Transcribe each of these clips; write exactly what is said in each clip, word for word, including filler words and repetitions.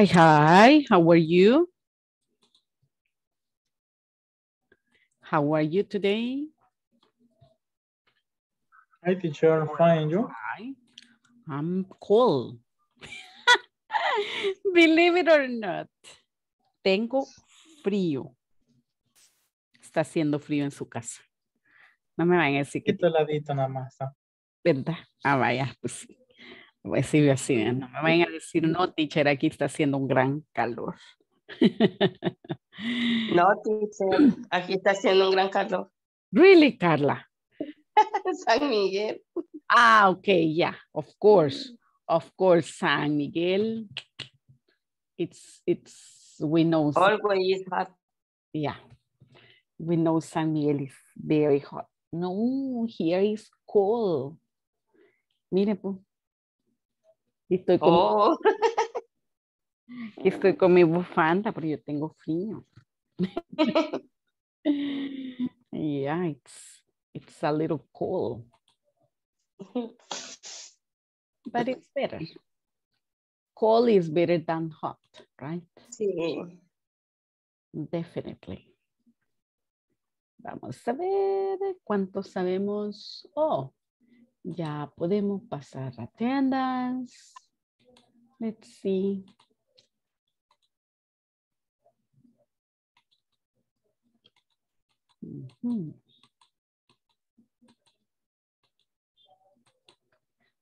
Hi, hi, how are you? How are you today? Hi, teacher, fine, you? Hi, I'm cold. Believe it or not, tengo frío. Está haciendo frío en su casa. No me van a decir que... Un ladito nada más. ¿Verdad? Ah, vaya, pues sí. Pues sí, así, no me vayan a decir, no, teacher, aquí está haciendo un gran calor. No, teacher, aquí está haciendo un gran calor. Really, Carla? San Miguel. Ah, okay, yeah, of course. Of course, San Miguel. It's, it's, we know. Always hot. Yeah. We know San Miguel is very hot. No, here is cold. Mire, pues. Estoy con, oh. estoy con mi bufanda, pero yo tengo frío. Yeah, it's, it's a little cold. But it's better. Cold is better than hot, right? Sí. Definitely. Vamos a ver cuánto sabemos. Oh. Ya podemos pasar a attendance. Let's see. Uh-huh.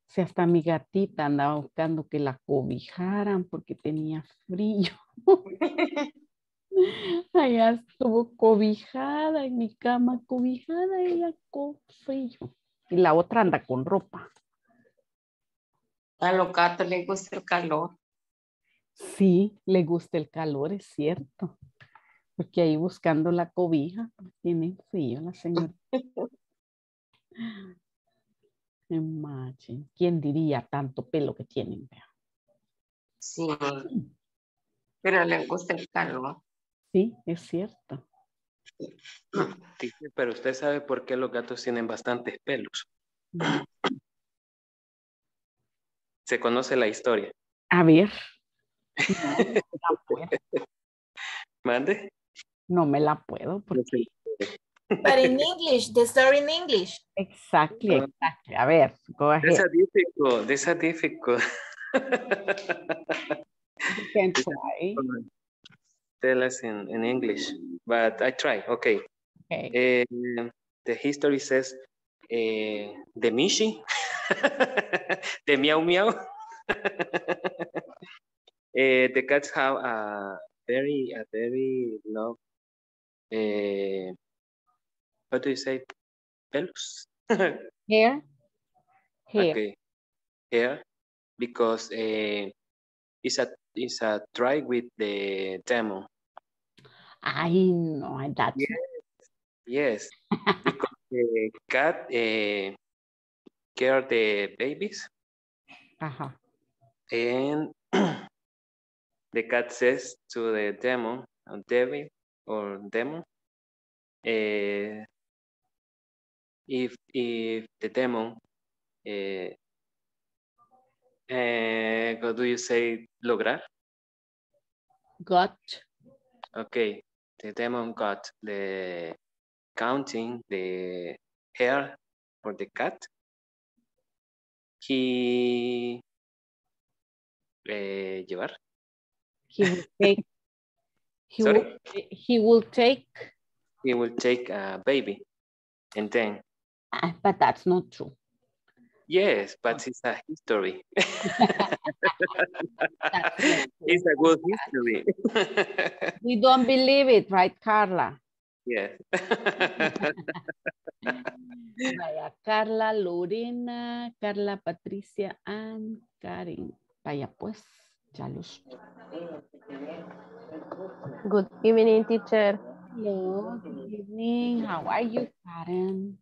Si hasta mi gatita andaba buscando que la cobijaran porque tenía frío. Allá estuvo cobijada en mi cama, cobijada ella con frío. Y la otra anda con ropa. A los gatos les gusta el calor. Sí, le gusta el calor, es cierto. Porque ahí buscando la cobija, tienen frío la señora. Imagine, ¿quién diría tanto pelo que tienen? Sí, pero les gusta el calor. Sí, es cierto. Pero usted sabe por qué los gatos tienen bastantes pelos. Se conoce la historia. A ver. No me la puedo. ¿Mande? No me la puedo. Porque... But in English, the story in English. Exactly, exactly. A ver, go ahead. That's a difficult. That's a difficult. You can try. Tell us in, in English, but I try. Okay. Okay. Uh, the history says uh, the Mishi, the meow meow. Uh, the cats have a very, a very love. Uh, what do you say? Pelos? Hair. Hair. Okay. Hair, because uh, it's a It's a try with the demo. I know that. Yes, yes. Because the cat uh, care the babies. Uh-huh. And the cat says to the demo, or David or demo, uh, if if the demo. Uh, Uh, what do you say, lograr? Got. Okay, the demon got the counting, the hair for the cat. He, uh, llevar. He will take, he, will, he will take. He will take a baby and then. Uh, but that's not true. Yes, but it's a history. It's a good history. We don't believe it, right, Carla? Yes. Vaya, Carla, Lorena, Carla, Patricia, and Karen. Vaya, pues, ya los. Good evening, teacher. Hello, good evening. How are you, Karen?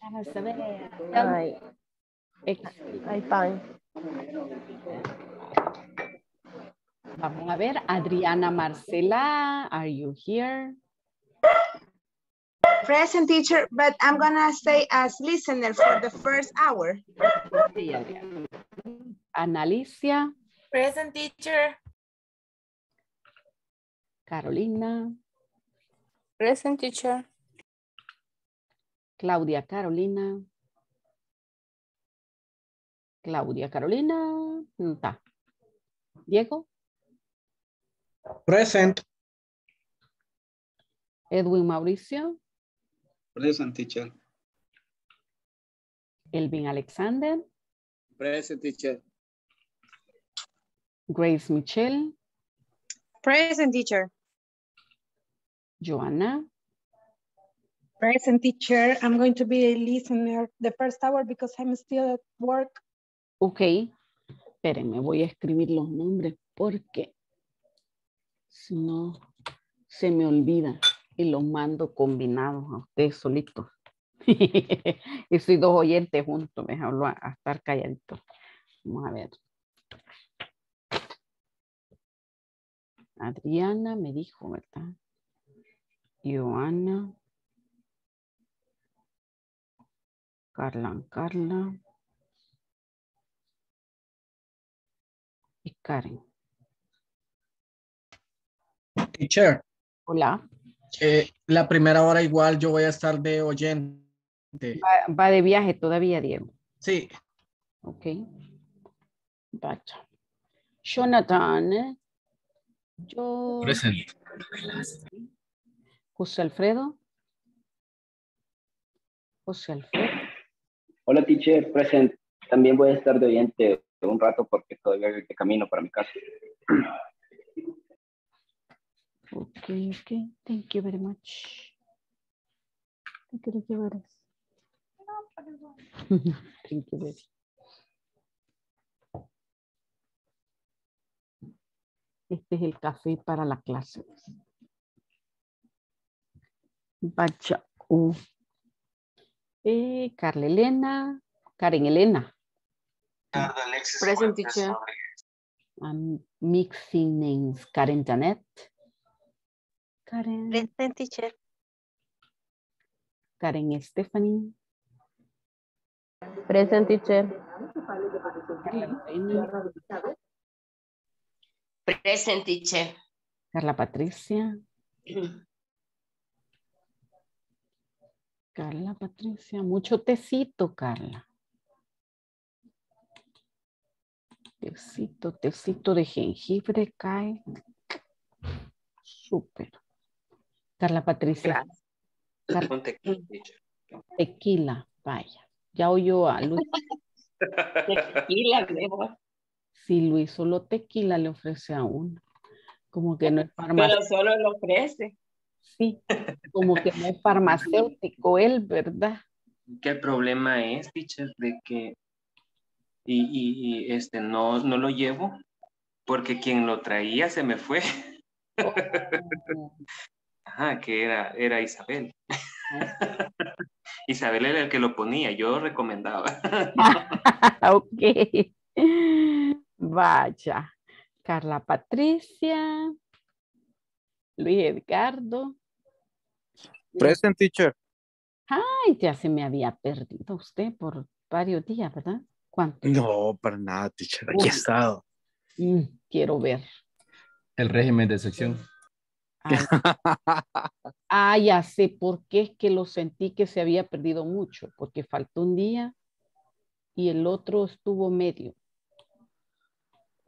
Vamos a ver. Ay. Ay, pan. Vamos a ver, Adriana Marcela, are you here? Present, teacher, but I'm gonna stay as listener for the first hour. Ana Alicia. Present, teacher. Carolina. Present, teacher. Claudia Carolina. Claudia Carolina. Ta. Diego. Present. Edwin Mauricio. Present, teacher. Elvin Alexander. Present, teacher. Grace Michelle. Present, teacher. Joanna. Present, teacher. I'm going to be a listener the first hour because I'm still at work. Okay. Espérenme, voy a escribir los nombres porque si no se me olvida y los mando combinados a ustedes solitos. Y soy dos oyentes juntos, me hablo a, a estar calladito. Vamos a ver. Adriana me dijo, ¿verdad? Joana. Carla, Carla. Y Karen. Teacher. Hola. Eh, la primera hora igual yo voy a estar de oyente. Va, va de viaje todavía, Diego. Sí. Ok. Bacha. Jonathan. Yo. Present. José Alfredo. José Alfredo. Hola, teacher. Present. También voy a estar de oyente un rato porque todavía hay camino para mi casa. Okay, okay. Thank you very much. Thank you very much. Thank you very much. Este es el café para la clase. Bacha. Uh. Eh, Carla Elena. Karen Elena. Uh, Present, teacher. I'm mixing names. Karen Janet. Karen. Present, teacher. Karen Stephanie. Present, teacher. Karen. Present, teacher. Carla Patricia. Carla Patricia, mucho tecito, Carla. Tecito, tecito de jengibre cae. Súper. Carla Patricia. Carla. Con tequila, teacher. Tequila, vaya. Ya oyó a Luis. Tequila, Diego. Si Luis solo tequila le ofrece a uno, como que no es farmacéutico. Pero solo lo ofrece. Sí, como que no es farmacéutico él, ¿verdad? ¿Qué el problema es, teacher, de que y, y, y este no, no lo llevo? Porque quien lo traía se me fue. Oh. Ajá, que era, era Isabel. Isabel era el que lo ponía, yo recomendaba. Ok. Vaya, Carla Patricia, Luis Edgardo. Present, teacher. Ay, ya se me había perdido usted por varios días, ¿verdad? ¿Cuánto? No, para nada, teacher, aquí he estado. Mm, quiero ver. El régimen de sección. Ay. Ah, ya sé por qué es que lo sentí que se había perdido mucho, porque faltó un día y el otro estuvo medio.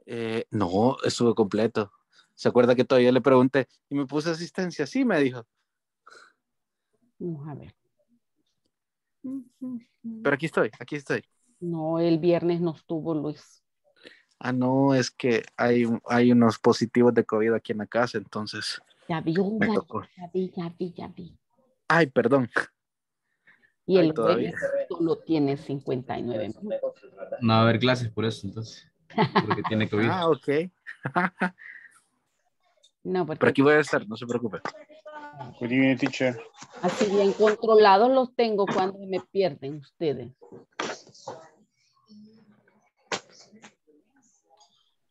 Eh, no, estuve completo. ¿Se acuerda que todavía le pregunté y me puse asistencia? Sí, me dijo. Vamos a ver. Pero aquí estoy, aquí estoy. No, el viernes no estuvo Luis. Ah, no, es que hay, hay unos positivos de COVID aquí en la casa, entonces. Ya vi, me ya, tocó. ya vi, ya vi, ya vi. Ay, perdón. Y Ay, el jueves solo tiene cincuenta y nueve minutos. No va a haber clases por eso, entonces. Porque tiene COVID. Ah, ok. No, porque... Pero aquí voy a estar, no se preocupe. Good evening, teacher. Así bien controlados los tengo cuando me pierden ustedes.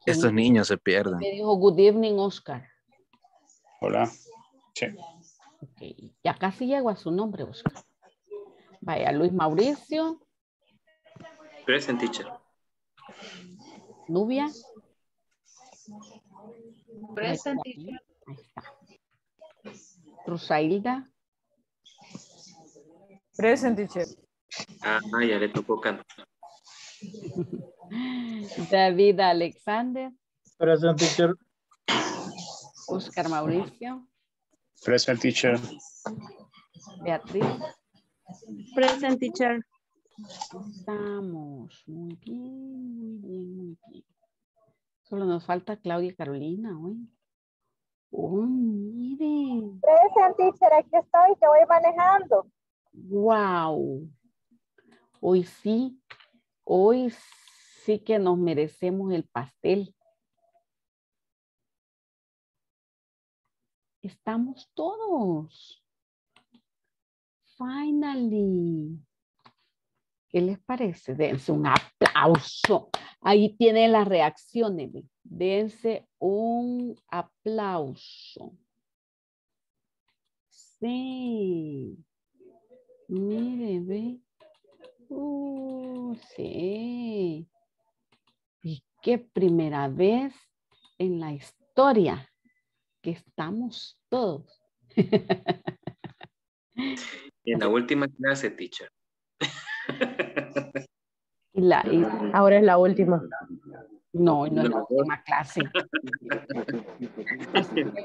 Estos niños se pierden. Me dijo good evening, Oscar. Hola. Sí. Okay. Ya casi llego a su nombre, Oscar. Vaya, Luis Mauricio. Present, teacher. Nubia. Present. Ahí está. Rosailda. Present, teacher. Ah, ya le tocó cantar. David Alexander. Present, teacher. Oscar Mauricio. Present, teacher. Beatriz. Present, teacher. Estamos muy bien, muy bien, muy bien. Solo nos falta Claudia y Carolina hoy. Oh, miren. Present, teacher, aquí estoy, que voy manejando. Wow. Hoy sí, hoy sí que nos merecemos el pastel. Estamos todos. Finally. ¿Qué les parece? Dense un aplauso. Ahí tienen las reacciones. Dense un aplauso. Sí. Mire, ve. Uh, sí. Y qué primera vez en la historia que estamos todos. En la última clase, teacher. Y la, y ahora es la última. No, no es la última clase.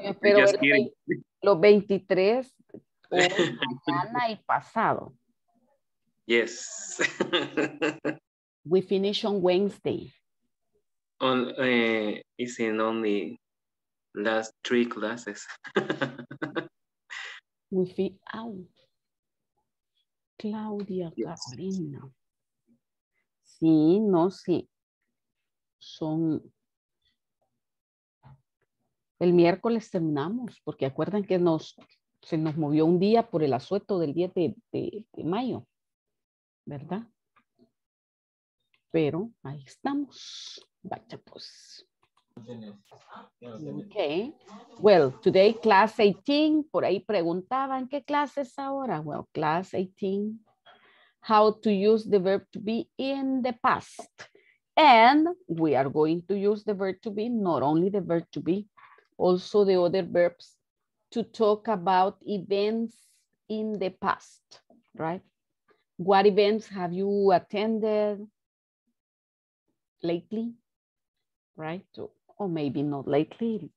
Espero ver los veintitrés, hoy, mañana y pasado. Yes. We finish on Wednesday. On uh, it's in only last three classes. We finish out. Claudia, yes. Carolina. Sí, no, sí. Son. El miércoles terminamos, porque acuerdan que nos, se nos movió un día por el asueto del diez de, de, de mayo, ¿verdad? Pero ahí estamos. Vaya pues. Ok. Well, today class eighteen. Por ahí preguntaban, ¿qué clase es ahora? Well, class eighteen. How to use the verb to be in the past. And we are going to use the verb to be, not only the verb to be, also the other verbs to talk about events in the past, right? What events have you attended lately, right? Or maybe not lately,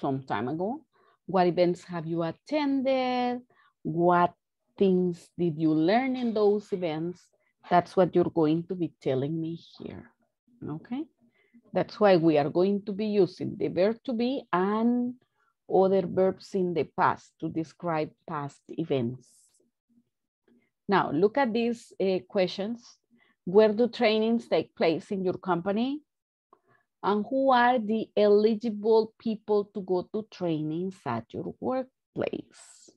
some time ago. What events have you attended? What things did you learn in those events? That's what you're going to be telling me here, okay? That's why we are going to be using the verb to be and other verbs in the past to describe past events. Now, look at these uh, questions. Where do trainings take place in your company? And who are the eligible people to go to trainings at your workplace?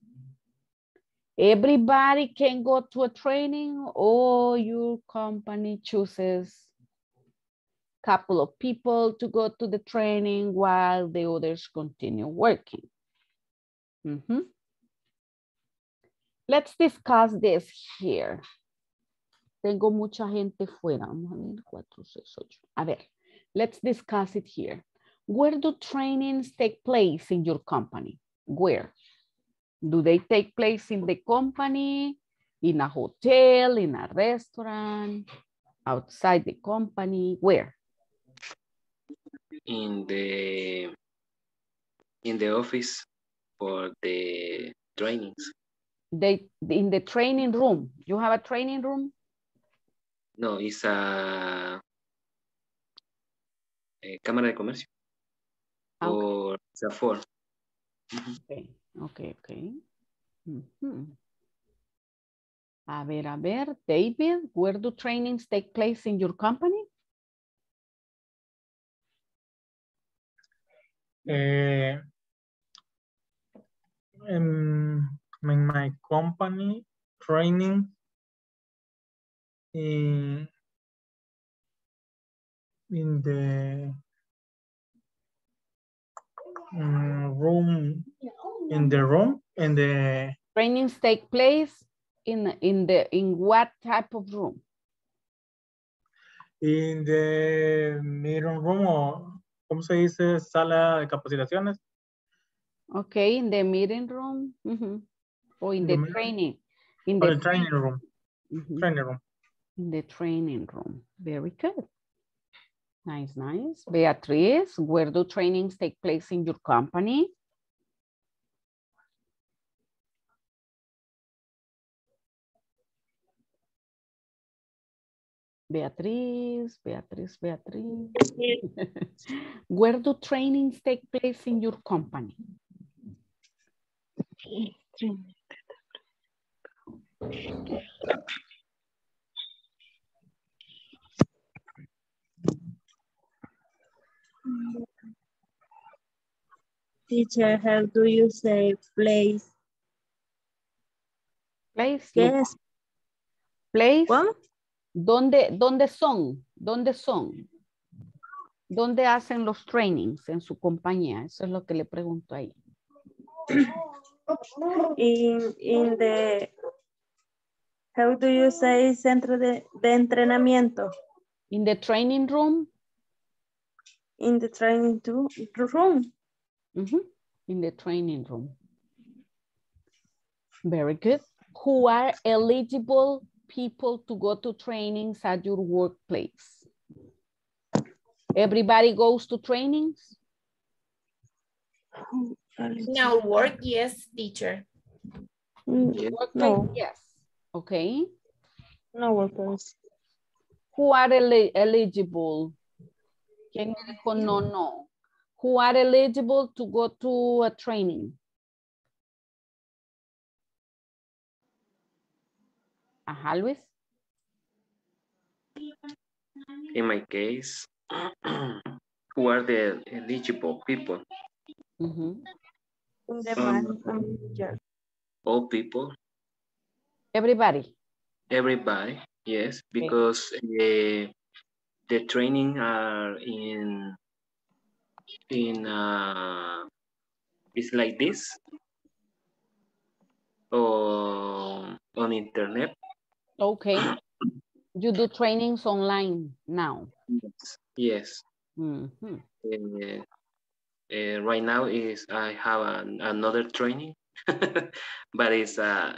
Everybody can go to a training, or your company chooses a couple of people to go to the training while the others continue working. Mm-hmm. Let's discuss this here. Tengo mucha gente fuera. Vamos a ver, cuatro, seis, ocho. A ver, let's discuss it here. Where do trainings take place in your company? Where? Do they take place in the company, in a hotel, in a restaurant, outside the company? Where? In the in the office for the trainings. They in the training room. You have a training room? No, it's a, a Cámara de Comercio. Okay. Or it's a four. Okay. Okay, okay. Mm-hmm. A ver, a ver, David, where do trainings take place in your company? Uh, in, in my company, training in, in the um, room. In the room, in the trainings take place in in the in what type of room? In the meeting room, o ¿cómo se dice? Sala de capacitaciones. Okay, in the meeting room, mm-hmm. or in the, the training. In the, the training, training room. Mm-hmm. Training room. In the training room. Very good. Nice, nice. Beatriz, where do trainings take place in your company? Beatriz, Beatriz, Beatriz. Where do trainings take place in your company? Teacher, how do you say place? Place? Yes. Place? What? ¿Dónde, ¿Dónde son? ¿Dónde son? ¿Dónde hacen los trainings en su compañía? Eso es lo que le pregunto ahí. In, in the, how do you say centro de, de entrenamiento? In the training room? In the training to, room. Mm-hmm. In the training room. Very good. Who are eligible people to go to trainings at your workplace? Everybody goes to trainings? No, work, yes, teacher. Workplace, no. Yes. Okay. No workplace. Who are el eligible? ¿Quién me dijo no, no? Who are eligible to go to a training? Ajá, Luis. In my case, who are the eligible people? Mm-hmm. um, all people. Everybody. Everybody, yes, because okay. uh, the training are in, in uh, it's like this, or on internet. Okay, you do trainings online now? Yes. Yes. Mm-hmm. uh, uh, right now is I have an, another training, but it's uh,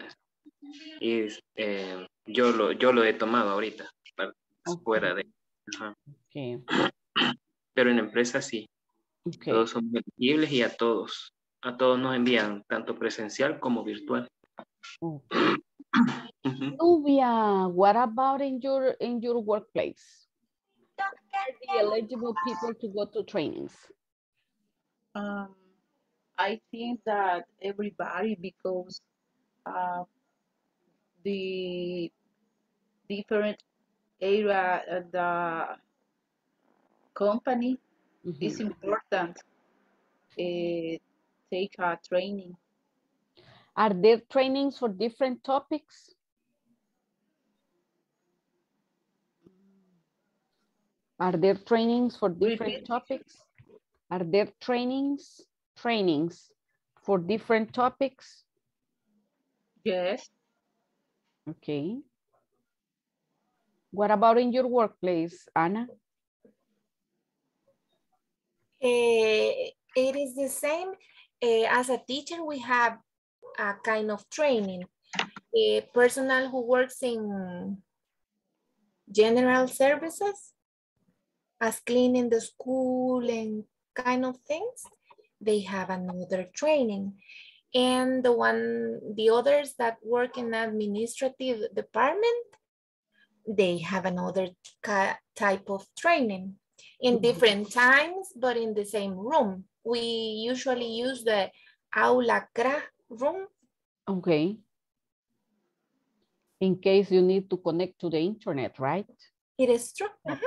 is uh, yo lo yo lo he tomado ahorita para okay. fuera de. Uh-huh. Okay. Pero en empresa sí. Okay. Todos son elegibles y a todos a todos nos envían tanto presencial como virtual. Okay. Nubia, what about in your in your workplace? Are the eligible people to go to trainings? Um, I think that everybody, because uh, the different area of the company mm-hmm. is important. Uh, take a training. Are there trainings for different topics? Are there trainings for different Repeat. topics? Are there trainings, trainings for different topics? Yes. Okay. What about in your workplace, Anna? Uh, it is the same. Uh, as a teacher, we have a kind of training. A personnel who works in general services, as cleaning the school and kind of things, they have another training. And the one, the others that work in administrative department, they have another type of training in different times, but in the same room. We usually use the aula cra room. Okay. In case you need to connect to the internet, right? It is true. Uh-huh.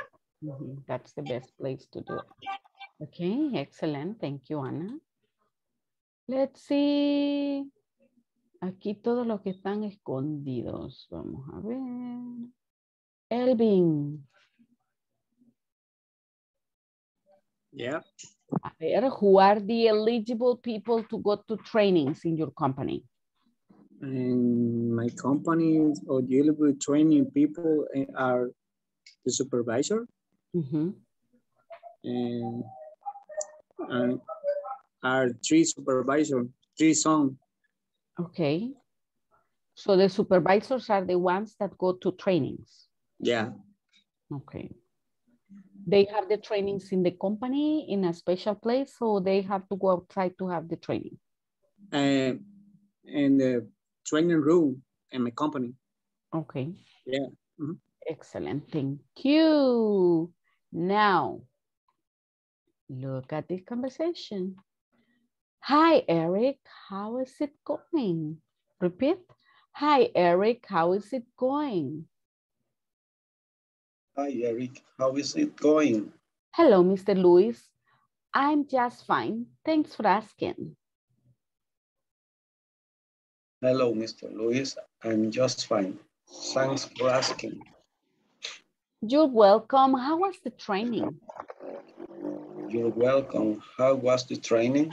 Mm-hmm. That's the best place to do it. Okay, excellent. Thank you, Ana. Let's see. Aquí todos los que están escondidos. Vamos a ver. Elvin. Yeah. Who are the eligible people to go to trainings in your company? In my company, eligible training people are the supervisor, mm-hmm. and, and are three supervisors, three sons. Okay. So the supervisors are the ones that go to trainings. Yeah. Okay. They have the trainings in the company in a special place, so they have to go outside to have the training. Uh, in the training room in my company. Okay. Yeah. Mm-hmm. Excellent. Thank you. Now, look at this conversation. Hi, Eric. How is it going? Repeat. Hi, Eric. How is it going? Hi, Eric. How is it going? Hello, Mister Luis. I'm just fine. Thanks for asking. Hello, Mister Luis. I'm just fine. Thanks for asking. You're welcome. How was the training? You're welcome. How was the training?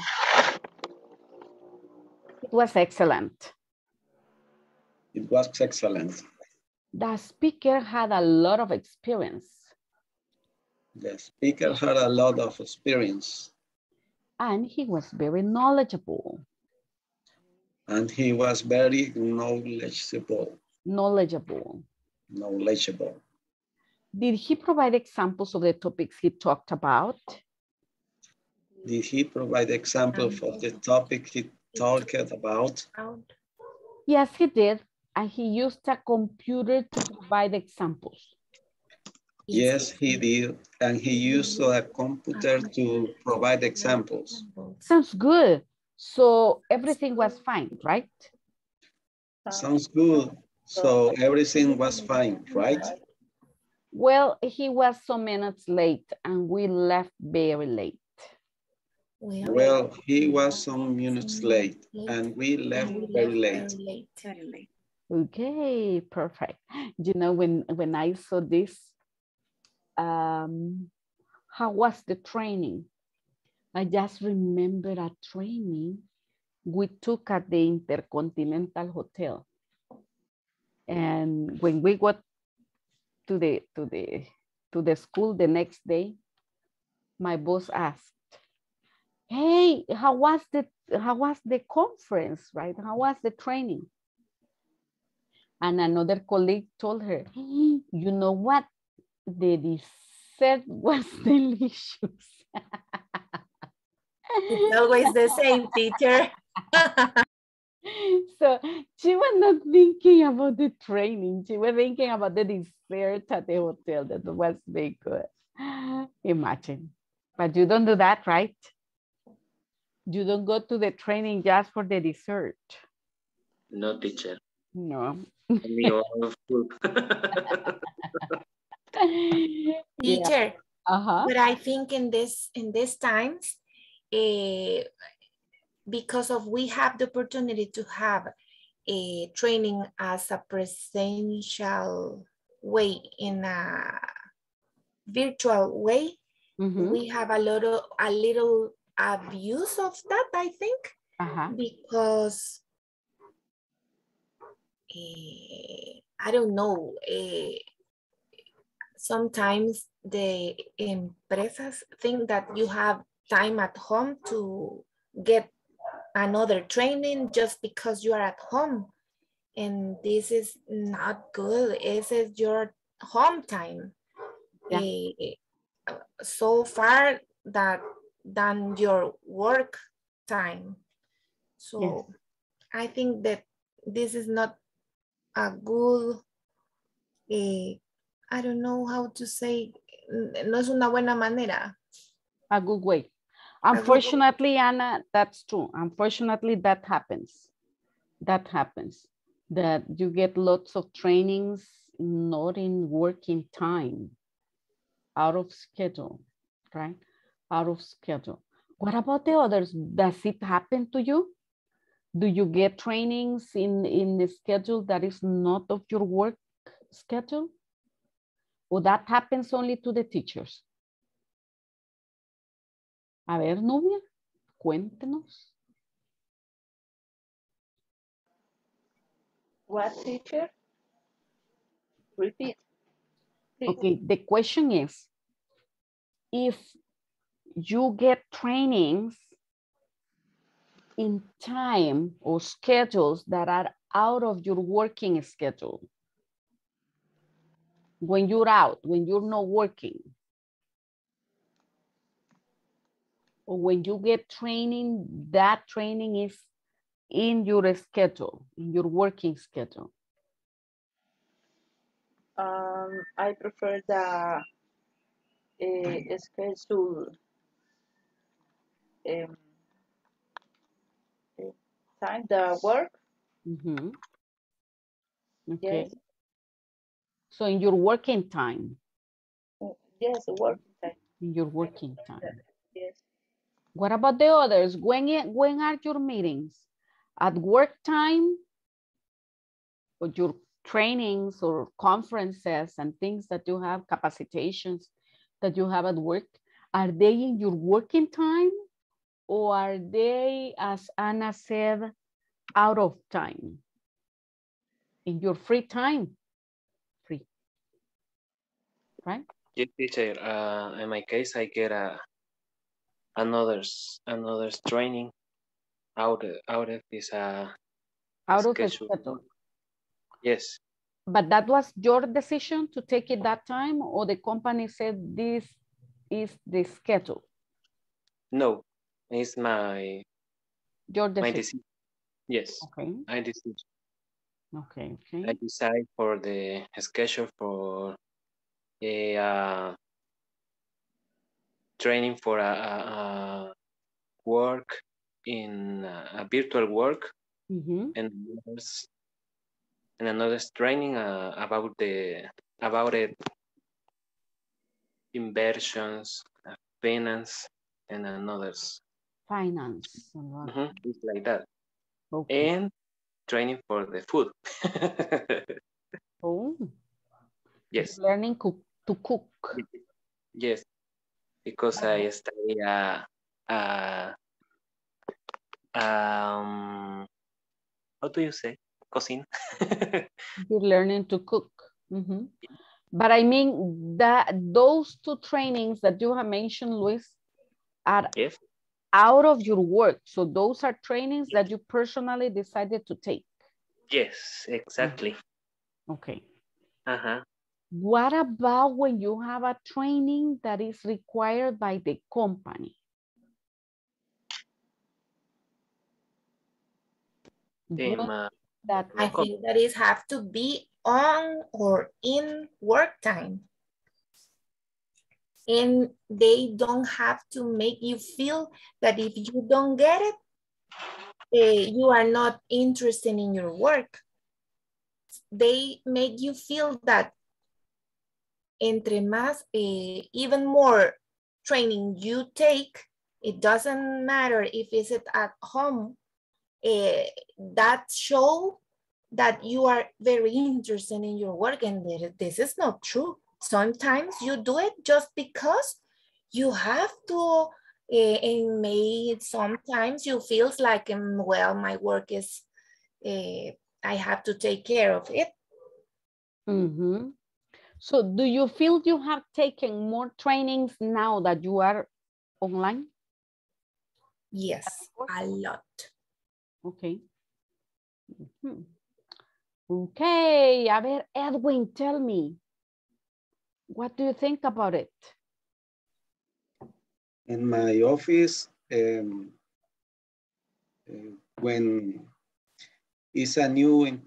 It was excellent. It was excellent. The speaker had a lot of experience. The speaker had a lot of experience. And he was very knowledgeable. And he was very knowledgeable. Knowledgeable. Knowledgeable. Did he provide examples of the topics he talked about? Did he provide examples of the topic he talked about? Yes, he did. And he used a computer to provide examples. Yes, he did. And he used a computer to provide examples. Sounds good. So everything was fine, right? Sounds good. So everything was fine, right? Well, he was some minutes late and we left very late. Well, he was some minutes late and we left very late. Okay, perfect. You know, when, when I saw this, um, how was the training? I just remembered a training we took at the Intercontinental Hotel. And when we got to the, to the, to the school the next day, my boss asked, hey, how was the, how was the conference, right? How was the training? And another colleague told her, you know what? The dessert was delicious. It's always the same, teacher. So she was not thinking about the training. She was thinking about the dessert at the hotel that was very good. Imagine. But you don't do that, right? You don't go to the training just for the dessert. No, teacher. No. Teacher, uh-huh. But I think in this in these times, eh, because of we have the opportunity to have a training as a presential way in a virtual way, mm-hmm. we have a lot of a little abuse of that. I think uh-huh. because. Uh, I don't know, uh, sometimes the empresas think that you have time at home to get another training just because you are at home. And this is not good. This is your home time. Yeah. Uh, so far that than your work time. So yes. I think that this is not a good, eh, I don't know how to say, no es una buena manera. A good way. Unfortunately, good way. Anna, that's true. Unfortunately, that happens. That happens. That you get lots of trainings, not in working time, out of schedule, right? Out of schedule. What about the others? Does it happen to you? Do you get trainings in, in the schedule that is not of your work schedule? Or that happens only to the teachers? A ver, Nubia, cuéntenos. What teacher? Repeat. Okay, the question is, if you get trainings in time or schedules that are out of your working schedule. When you're out, when you're not working, or when you get training, that training is in your schedule, in your working schedule. Um, I prefer the uh, schedule um, time, the work. Mm-hmm. Okay. Yes. So in your working time. Yes, working time. In your working time. Yes. What about the others? When, when are your meetings? At work time? Or your trainings or conferences and things that you have, capacitations that you have at work, are they in your working time? Or are they, as Anna said, out of time? In your free time? Free. Right? Yes, teacher. Uh, in my case, I get a another another training out out of this uh out of schedule. The schedule. Yes. But that was your decision to take it that time, or the company said this is the schedule? No, it's my your decision. My decision. Yes. Okay. I decide. Okay. Okay. I decide for the schedule for a uh, training for a, a, a work in a, a virtual work, mm-hmm. and and another training uh, about the about it inversions, uh, finance, and another's finance. Mm-hmm. It's like that. Okay. And training for the food. Oh, yes. Learning cook, to cook. Yes, because okay. I study uh, uh, um, how do you say? Cooking. You're learning to cook. Mm-hmm. But I mean that those two trainings that you have mentioned, Luis, are yes. out of your work. So those are trainings that you personally decided to take. Yes, exactly. Okay. Uh-huh. What about when you have a training that is required by the company? Um, uh, that I think that is have to be on or in work time. And they don't have to make you feel that if you don't get it, eh, you are not interested in your work. They make you feel that entre más, eh, even more training you take, it doesn't matter if it's at home, eh, that shows that you are very interested in your work, and this is not true. Sometimes you do it just because you have to, uh, and maybe sometimes you feel like, um, well, my work is, uh, I have to take care of it. Mm-hmm. So do you feel you have taken more trainings now that you are online? Yes, a lot. Okay. Mm-hmm. Okay, a ver, Edwin, tell me. What do you think about it? In my office, um, uh, when it's a new in,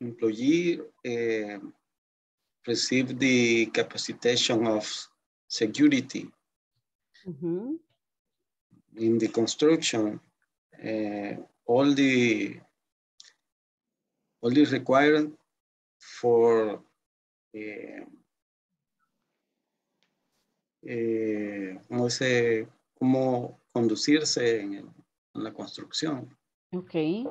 employee, uh, receive the capacitation of security, mm-hmm. in the construction, uh, all the all the required for. Uh, Eh, no sé cómo conducirse en, el, en la construcción. Okay.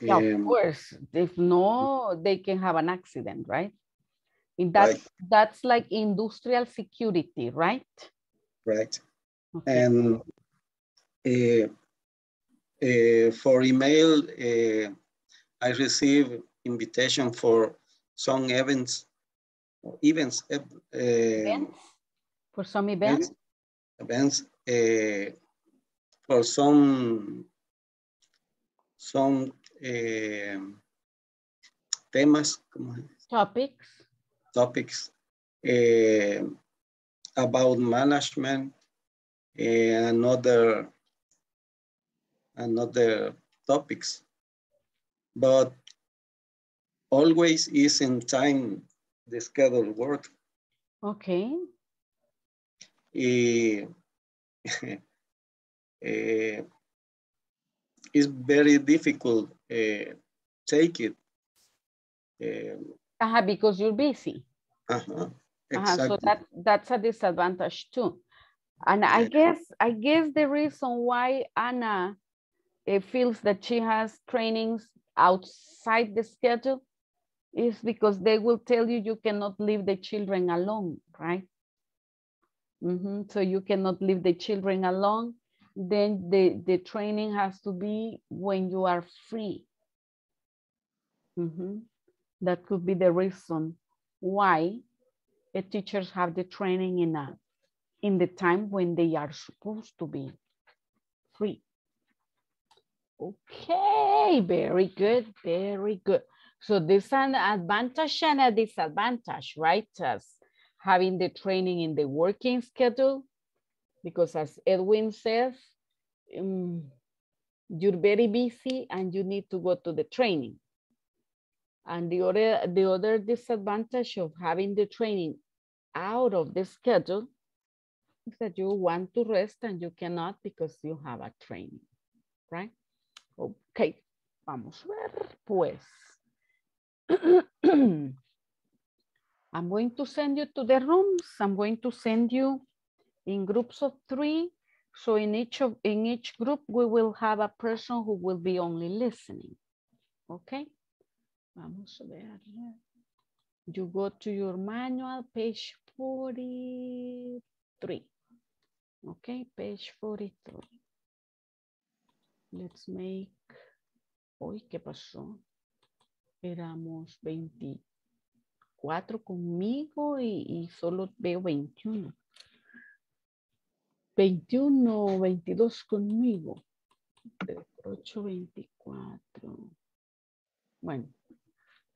Yeah, um, of course, if no, they can have an accident, right? And that's, right. That's like industrial security, right? Right. Okay. And uh, uh, for email, uh, I receive invitation for some events, events, uh, events? For some events? Events, events uh, for some some eh, temas, topics, topics eh, about management, and another another topics, but always is in time the scheduled work. Okay. Eh, eh, it's very difficult eh, take it. Eh, uh-huh, because you're busy. Uh-huh, exactly. Uh-huh, so that, that's a disadvantage too. And I guess, I guess the reason why Anna eh, feels that she has trainings outside the schedule is because they will tell you you cannot leave the children alone, right? Mm-hmm. So you cannot leave the children alone. Then the, the training has to be when you are free. Mm-hmm. That could be the reason why the teachers have the training in, a, in the time when they are supposed to be free. Okay, very good, very good. So this is an advantage and a disadvantage, right? As having the training in the working schedule, because as Edwin says, um, you're very busy and you need to go to the training. And the other, the other disadvantage of having the training out of the schedule is that you want to rest and you cannot because you have a training, right? Okay, vamos ver, pues. I'm going to send you to the rooms. I'm going to send you in groups of three. So in each of in each group, we will have a person who will be only listening. Okay. Vamos a ver. You go to your manual, page forty-three. Okay, page forty-three. Let's make. Uy, ¿qué pasó? Éramos veinticuatro conmigo y, y solo veo veintiuno. veintiuno, veintidós conmigo. ocho, veinticuatro. Bueno,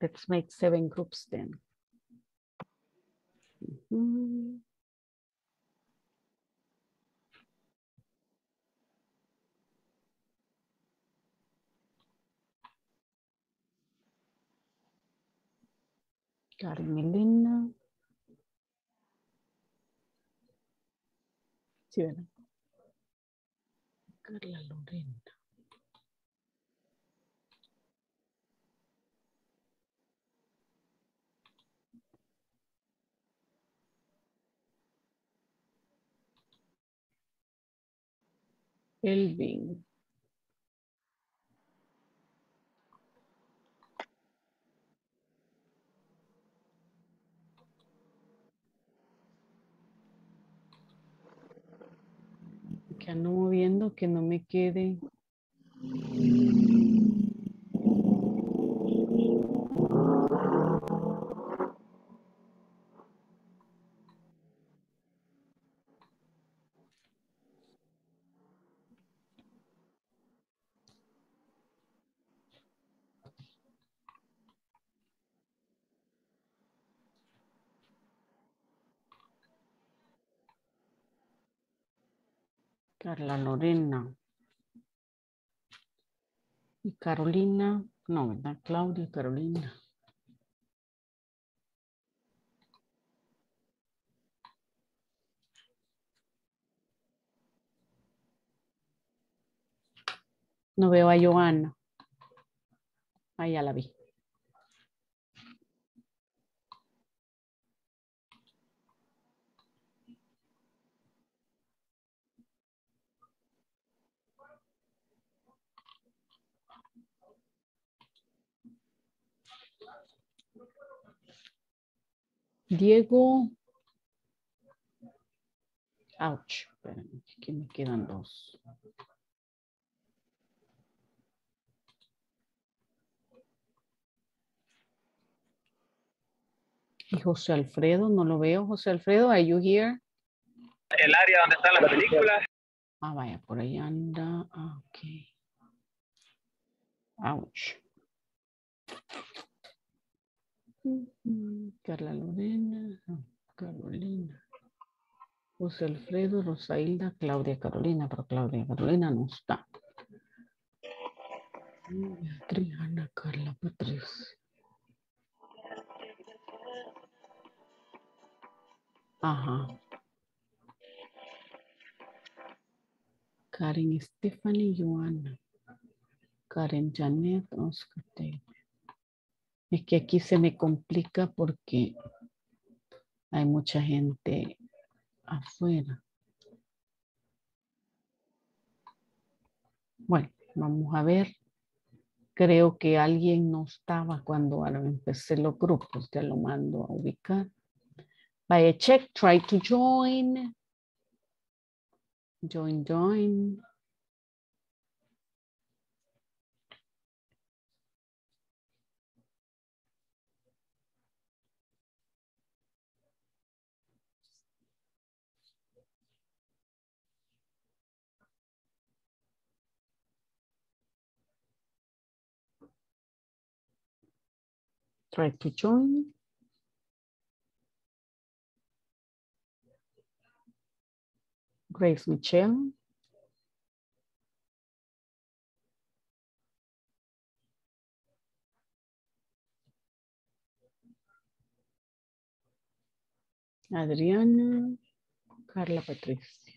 let's make seven groups then. Mm-hmm. Carmelina. Sí, ¿verdad? Carla Lorena. Elvin. Que ando moviendo, que no me quede. Carla Lorena y Carolina, no, ¿verdad? Claudia y Carolina. No veo a Joana. Ahí ya la vi. Diego, ouch, espérame, aquí me quedan dos. Y José Alfredo, no lo veo. José Alfredo, are you here? El área donde están las películas. Ah, vaya, por ahí anda. Ok. Ouch. Carla Lorena. No, Carolina. José Alfredo, Rosailda, Claudia Carolina, pero Claudia Carolina no está. Beatriz, Ana, Carla, Patricia. Ajá. Karen Stephanie, Joana. Karen Janet, Oscar Taylor. Es que aquí se me complica porque hay mucha gente afuera. Bueno, vamos a ver. Creo que alguien no estaba cuando ahora empecé los grupos. Ya lo mando a ubicar. By a check, try to join. Join, join. Try to join. Grace Michelle. Adriana. Carla Patricia.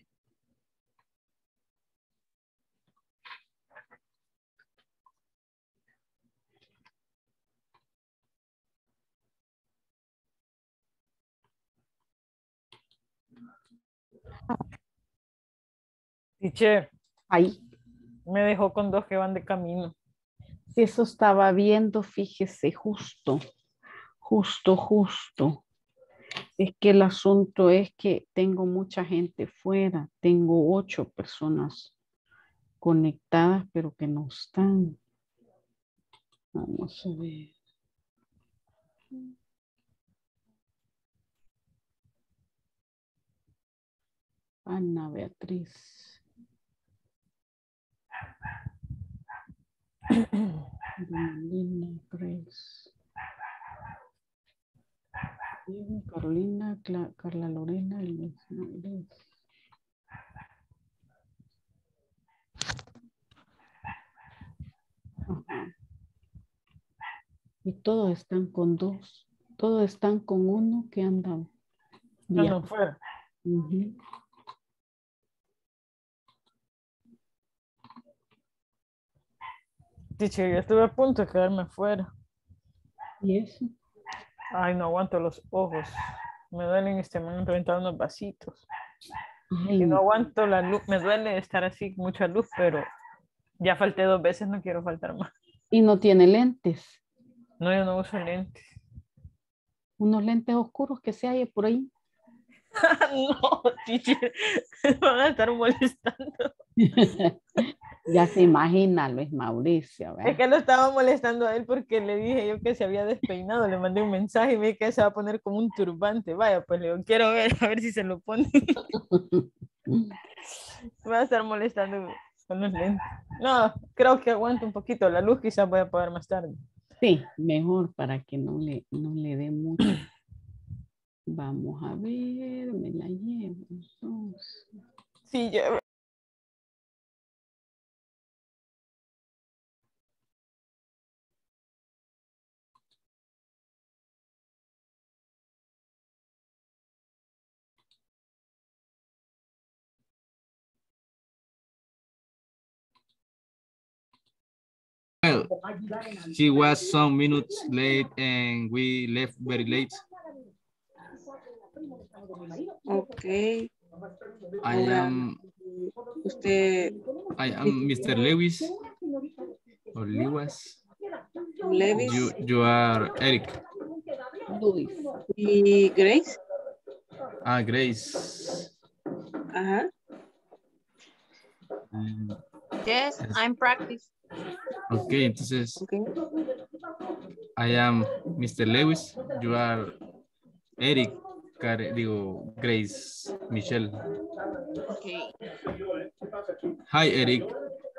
Teacher, ahí me dejó con dos que van de camino. Si eso estaba viendo, fíjese, justo, justo, justo. Es que el asunto es que tengo mucha gente fuera. Tengo ocho personas conectadas, pero que no están. Vamos a ver. Ana Beatriz. Carolina, Grace. Carolina, Cla Carla Lorena. Y Y todos están con dos. Todos están con uno que andan. Andan fuera. Uh-huh. Teacher, yo estuve a punto de quedarme afuera. ¿Y eso? Ay, no aguanto los ojos. Me duelen este momento reventar unos vasitos. Ay. Y no aguanto la luz. Me duele estar así, mucha luz, pero ya falté dos veces, no quiero faltar más. ¿Y no tiene lentes? No, yo no uso lentes. ¿Unos lentes oscuros que se halle por ahí? No, teacher. Van a estar molestando. Ya se imagina Luis Mauricio, ¿verdad? Es que lo estaba molestando a él porque le dije yo que se había despeinado, le mandé un mensaje y me dije que se va a poner como un turbante. Vaya, pues le digo, quiero ver, a ver si se lo pone. Me va a estar molestando con los lentes. No, creo que aguanto un poquito la luz, quizás voy a apagar más tarde. Sí, mejor para que no le, no le dé mucho. Vamos a ver, me la llevo entonces. Sí, yo... She was some minutes late and we left very late. Okay. I am usted. I am Mister Lewis or Lewis. Lewis. You, you are Eric. Lewis. Y Grace. Ah, Grace. Uh-huh. um, yes, I'm practicing. Okay, entonces, okay. I am Mister Lewis, you are Eric, digo, Grace, Michelle. Okay. Hi, Eric.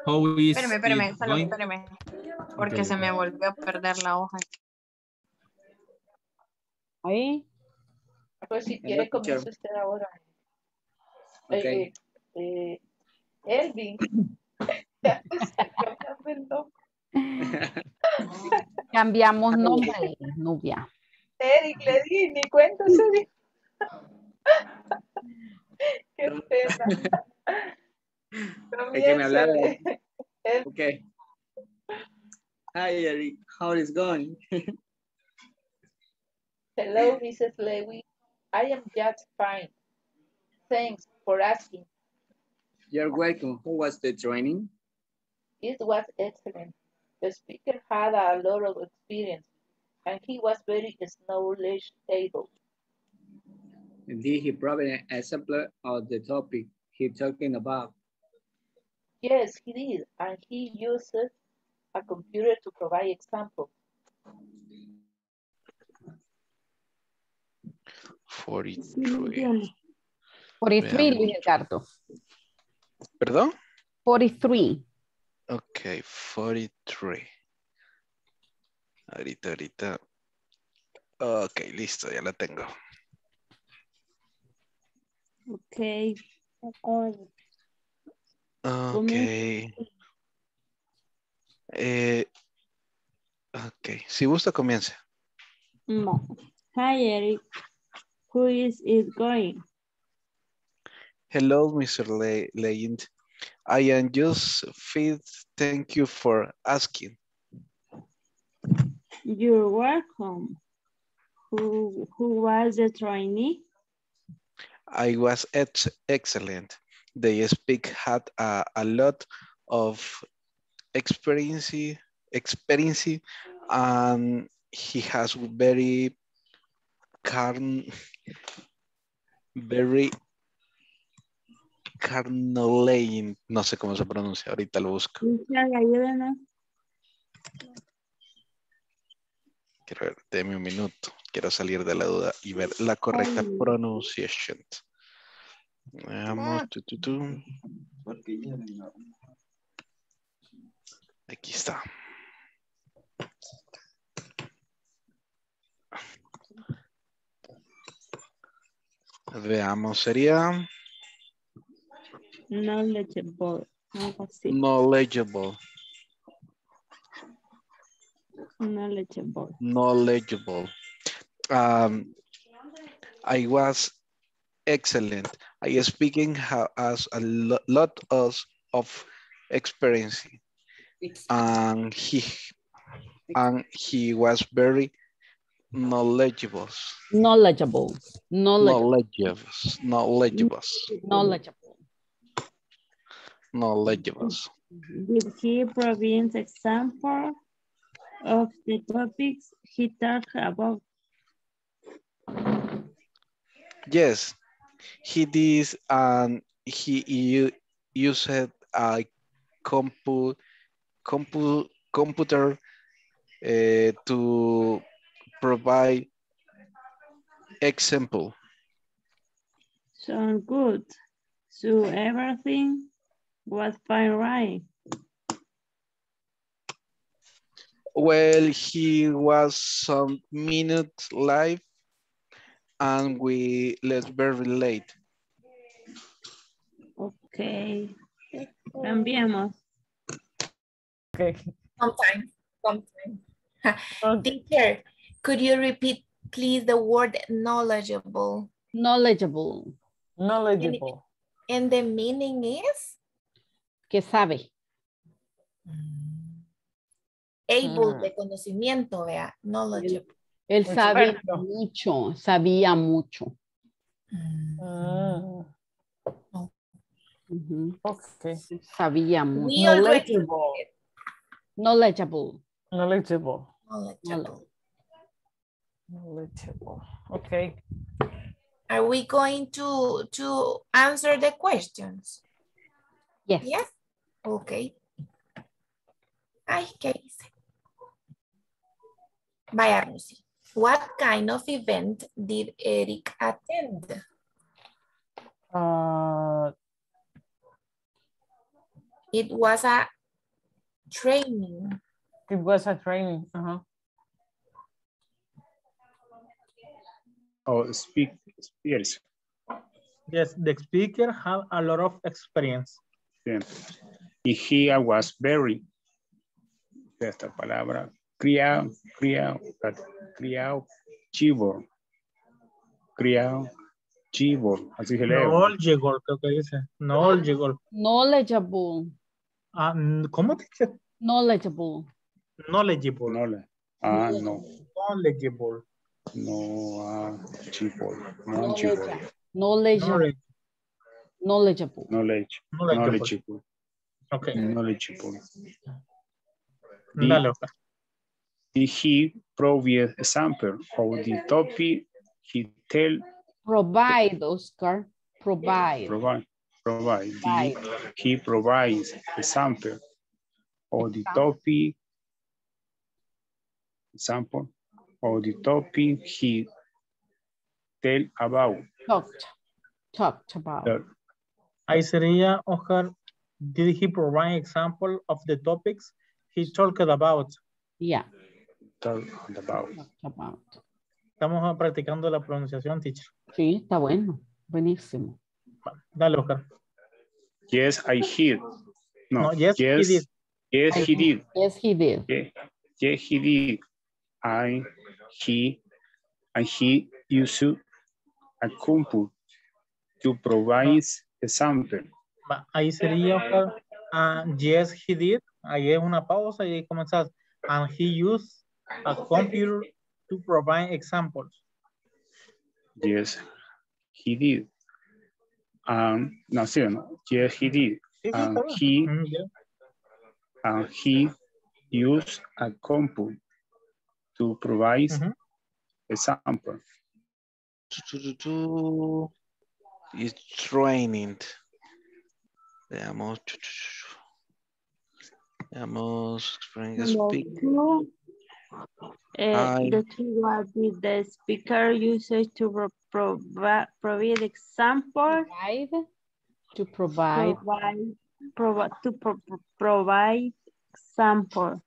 How is espérame, espérame, solo, espérame. Porque okay, se okay. me volvió a perder la hoja. Ahí. Pues si quiere, comienza usted ahora. Okay. Eh, eh, Elvin. Cambiamos nombre, Nubia. Eric, le di, ni cuenta se dio. Qué pena. Hay que me hablarle. Okay. Hi, Eric. How is it going? Hello, Missus Lewis. I am just fine. Thanks for asking. You're welcome. How was the training? It was excellent. The speaker had a lot of experience, and he was very knowledgeable. Did he provide an example of the topic he's talking about? Yes, he did, and he used a computer to provide examples. forty-three. forty-three, Luis Ricardo. ¿Perdón? forty-three. Ok, forty-three. Ahorita, ahorita. Ok, listo, ya la tengo. Ok. Ok. Eh, ok, si gusta, comience. No. Hi, Eric. Who is it going? Hello, Mister Le- Legend. I am just fit. Thank you for asking. You're welcome. Who, who was the trainee? I was ex excellent. The speaker had a, a lot of experience, experience, and he has very calm, very Carnolane, no sé cómo se pronuncia, ahorita lo busco. Quiero ver, deme un minuto, quiero salir de la duda y ver la correcta pronunciación. Veamos, tu, tu, tu. Aquí está. Veamos, sería... Knowledgeable. Knowledgeable. Knowledgeable. Knowledgeable. Um, I was excellent. I speaking has a lo lot of, of experience, and he and he was very knowledgeable. Knowledgeable. Knowledgeable. Knowledgeable. Knowledgeable. Knowledgeable. Knowledgeable. Did he provide example of the topics he talked about? Yes, he did, and he used a compu, compu, computer uh, to provide example. Sounds good. So everything was fine, right? Well, he was some minutes live and we left very late. Okay. Cambiamos. Okay. Sometime. Sometime. Okay. Teacher, could you repeat, please, the word knowledgeable? Knowledgeable. Knowledgeable. And, and the meaning is? Que sabe. Able ah. de conocimiento, vea. Knowledgeable. Él, él sabe mucho, sabía mucho. Ah. Oh. Uh-huh. Okay. Sabía mucho. Knowledgeable. Knowledgeable. Knowledgeable. Knowledgeable. Knowledgeable. Okay. Are we going to, to answer the questions? Yes. Yes. Ok. Ay, ¿qué hice? Vaya, Rosy. What kind of event did Eric attend? Uh, It was a training. It was a training, uh-huh. Oh, speak, yes. Yes, the speaker had a lot of experience. Yeah. Y he was very, esta palabra, criado, criado, criado, chivo, criado, chivo, así se lee. Knowledgeable, creo que dice. Knowledgeable. Knowledgeable. Ah, ¿cómo dice? Knowledgeable. Knowledgeable. Knowledgeable. Ah, no. Knowledgeable. No, ah, chivo, no, chivo. Knowledgeable. Knowledgeable. Knowledge. Knowledgeable. Okay. Knowledgeable. The, the he provide example of the topic he tell. Provide, Oscar. Provide. Provide. Provide. provide. The, he provides example of the topic. Example of the topic he tell about. Talked. Talked about. I sería, Oscar. Did he provide example of the topics he talked about? Yeah. Talked about. Talked about. Estamos practicando la pronunciación, teacher. Sí, está bueno. Buenísimo. Dale, Oscar. Yes, I heard. No, no yes, yes, he did. Yes, he did. Yes, he did. Yes, yeah, yeah, he did. I, he, and he used a computer to provide example. Ahí sería, Oscar, uh, yes, he did. Ahí es una pausa y ahí comenzás. And he used a computer to provide examples. Yes, he did. Um, no, sí, no. Yes, he did. And he, mm, yeah. and he used a computer to provide mm-hmm. examples. It's training. Veamos. Veamos. Hello. Uh, the keyword with the speaker uses to provide provide example. Provide. To provide. Provide. Provi to pro provide example.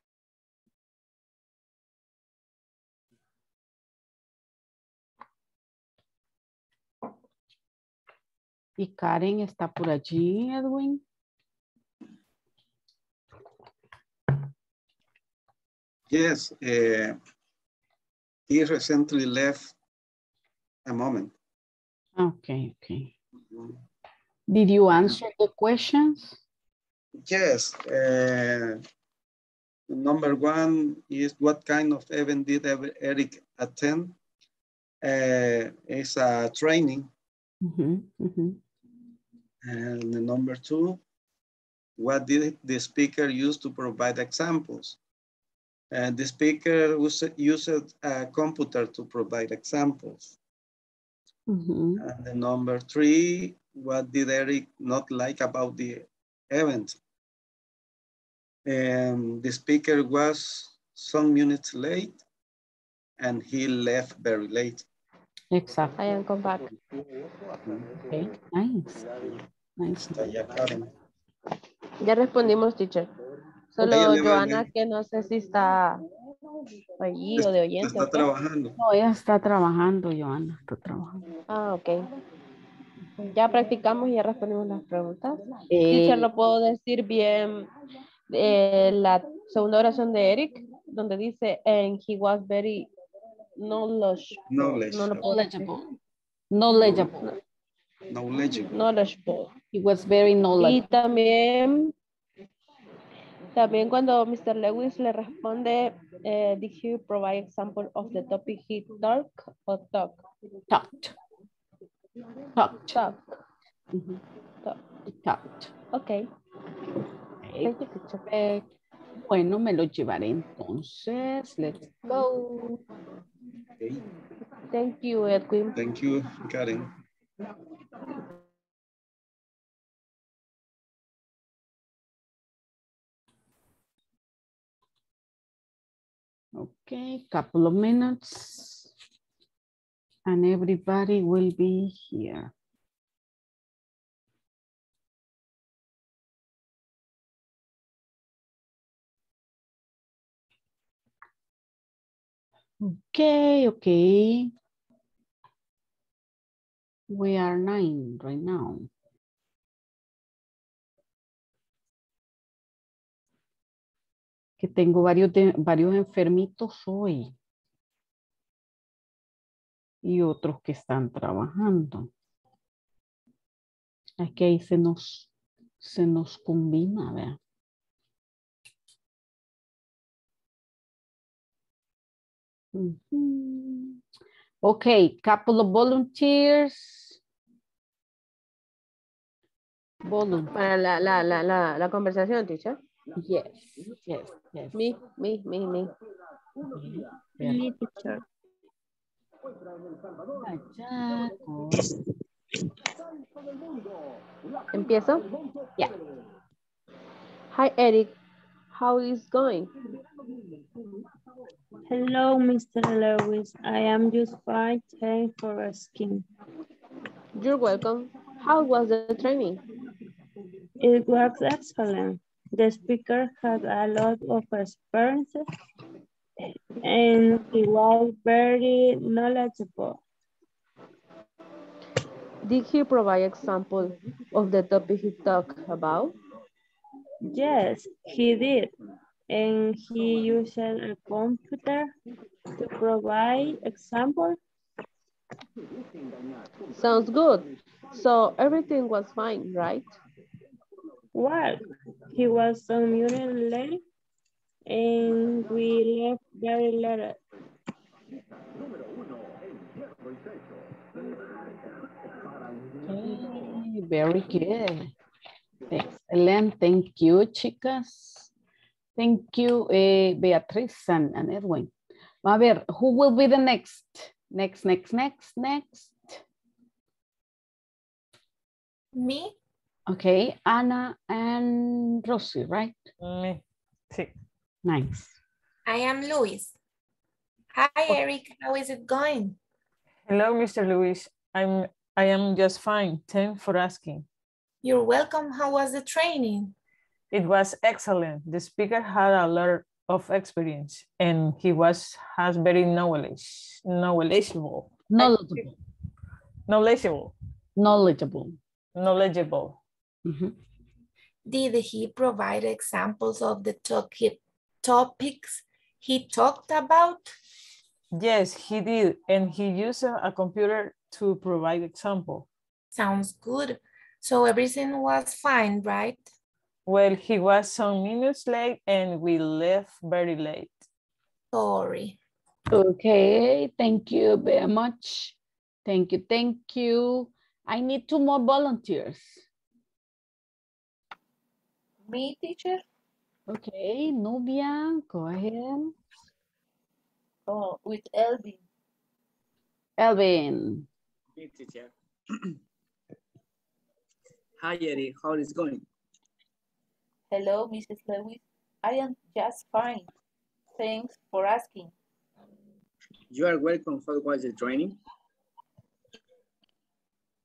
Y Karen está por allí, Edwin. Yes, uh, he recently left a moment. Okay, okay. Did you answer the questions? Yes. Uh, number one is what kind of event did Eric attend? Uh, it's a training. Mm-hmm, mm-hmm. And the number two, what did the speaker use to provide examples? And the speaker used a computer to provide examples. Mm-hmm. And the number three, what did Eric not like about the event? And the speaker was some minutes late and he left very late. Exactly. I'll go back. Okay, nice. Nice. Ya respondimos, teacher. Solo Joana, que no sé si está allí o de oyente. Está trabajando. No, ella está trabajando, Joana. Está trabajando. Ah, ok. Ya practicamos y ya respondimos las preguntas. Eh, teacher, ¿lo puedo decir bien eh, la segunda oración de Eric? Donde dice, and he was very... Knowledge. Knowledge. Knowledgeable. Knowledgeable. Knowledgeable. Knowledgeable. It was very knowledgeable. Y también, también cuando mister Lewis le responde, eh, did you provide example of the topic he talked or talk? Talked. Talked. Talked. Mm-hmm. Talked. Talked. Okay. Okay. Okay. Bueno, me lo llevaré entonces. Let's go. Okay. Thank you, Edwin. Thank you, Karen. Okay, couple of minutes. And everybody will be here. Okay, okay. We are nine right now. Que tengo varios, de, varios enfermitos hoy. Y otros que están trabajando. Aquí ahí se nos, se nos combina, ¿verdad? Mm-hmm. Okay, couple of volunteers. Volunteers. Para la, la, la, la, la conversación, teacher. Yes, yes, yes. Me, me, me, me. Okay. Yeah. Me, teacher. ¿Empiezo? Yeah. Hi, Eric. How is going? Hello, Mister Lewis. I am just fine. Thanks for asking. You're welcome. How was the training? It was excellent. The speaker had a lot of experience and he was very knowledgeable. Did he provide examples of the topic he talked about? Yes, he did. And he used a computer to provide examples. Sounds good. So everything was fine, right? Well, he was on unit late and we left very late. Okay, very good. Excellent. Thank you, chicas. Thank you, eh, Beatriz and, and Edwin. A ver, who will be the next? Next, next, next, next. Me. Okay, Anna and Rosie, right? Me. Sí. Nice. I am Luis. Hi, Eric. How is it going? Hello, Mister Luis. I'm, I am just fine. Thanks for asking. You're welcome. How was the training? It was excellent. The speaker had a lot of experience and he was has very knowledge, knowledgeable. Knowledgeable. Knowledgeable. Knowledgeable. Knowledgeable. Mm-hmm. Did he provide examples of the topic, topics he talked about? Yes, he did. And he used a, a computer to provide example. Sounds good. So everything was fine, right? Well, he was some minutes late and we left very late. Sorry. Okay, thank you very much. Thank you, thank you. I need two more volunteers. Me, teacher? Okay, Nubia, go ahead. Oh, with Elvin. Elvin. Me, teacher. Hi, Eric, how is it going? Hello, Missus Lewis. I am just fine. Thanks for asking. You are welcome. How was the training?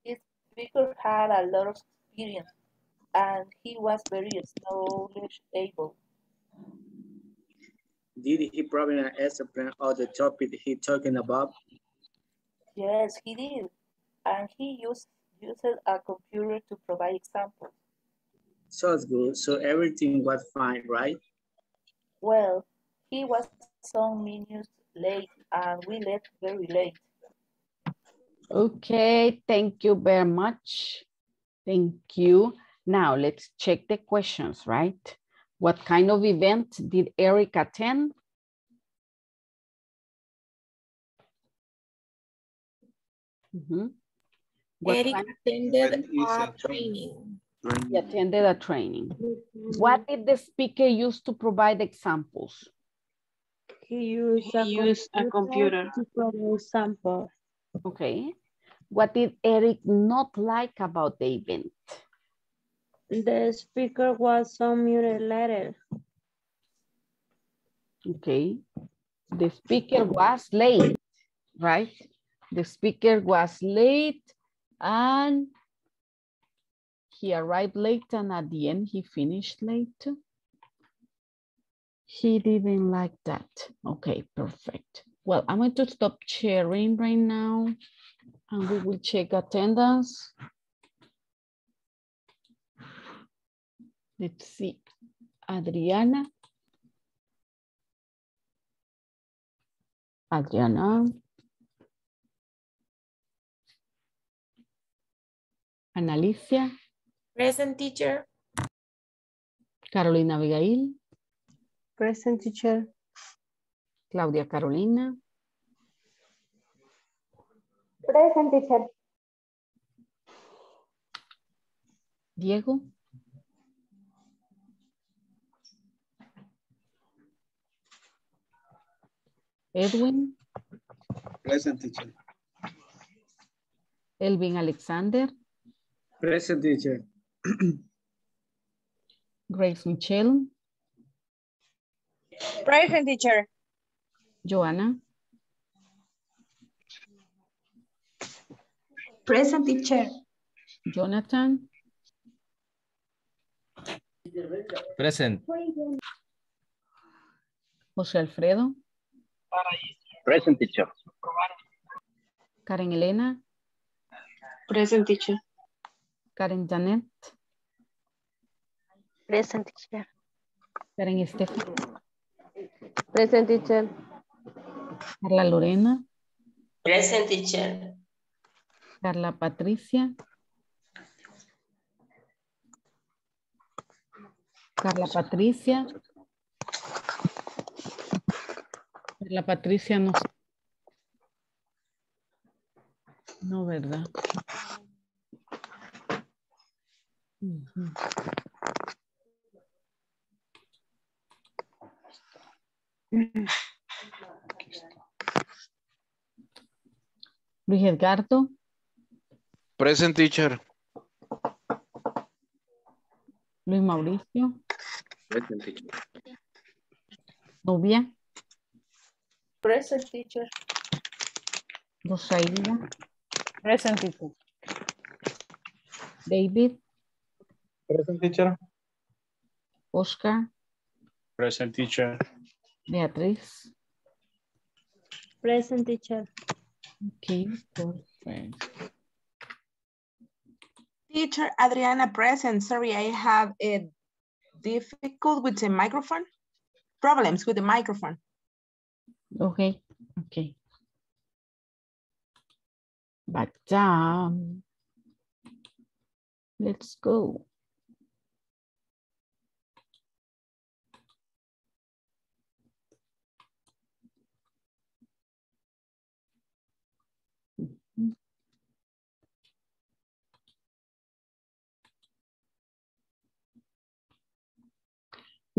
This speaker had a lot of experience and he was very knowledgeable. Did he provide an example of the topic he talking about? Yes, he did. And he used, used a computer to provide examples. Sounds good. So everything was fine, right? Well, he was some minutes late and we left very late. Okay, thank you very much. Thank you. Now let's check the questions, right? What kind of event did Eric attend? Mm-hmm. Eric attended our training. He attended a training. What did the speaker use to provide examples? He used a, he used computer, a computer to provide samples. Okay. What did Eric not like about the event? The speaker was some minutes later. Okay. The speaker was late, right? The speaker was late and he arrived late and at the end he finished late. He didn't like that. Okay, perfect. Well, I'm going to stop sharing right now and we will check attendance. Let's see, Adriana. Adriana. Analicia. Present, teacher. Carolina Abigail. Present, teacher. Claudia Carolina. Present, teacher. Diego. Edwin. Present, teacher. Elvin Alexander. Present, teacher. Grace Michelle. Present, teacher. Joanna. Present, teacher. Jonathan. Present. José Alfredo. Present, teacher. Karen Elena. Present, teacher. Karen Janet. Present, teacher. Karen Estefan. Present, teacher. Carla Lorena. Present, teacher. Carla Patricia. Carla Patricia. Carla Patricia no. No, ¿verdad? Uh-huh. Mm-hmm. Luis Edgardo. Present, teacher. Luis Mauricio. Present, teacher. Nubia. Present, teacher. Rosaida. Present, teacher. David. Present, teacher. Oscar. Present, teacher. Beatriz. Present, teacher. Okay, perfect. Teacher Adriana present. Sorry, I have a difficult with the microphone. Problems with the microphone. Okay, okay. But um, let's go.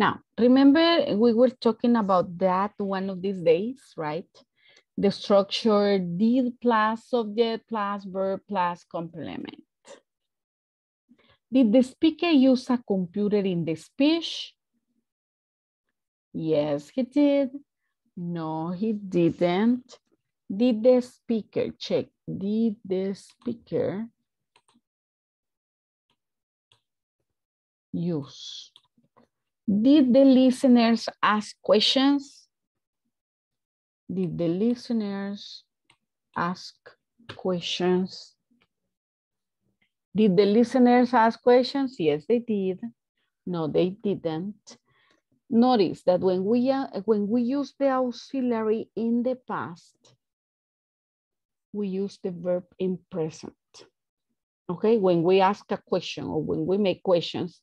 Now, remember we were talking about that one of these days, right? The structure did plus subject plus verb plus complement. Did the speaker use a computer in the speech? Yes, he did. No, he didn't. Did the speaker, check, did the speaker use? Did the listeners ask questions? Did the listeners ask questions? Did the listeners ask questions? Yes, they did. No, they didn't. Notice that when we, uh, when we use the auxiliary in the past, we use the verb in present. Okay, when we ask a question or when we make questions,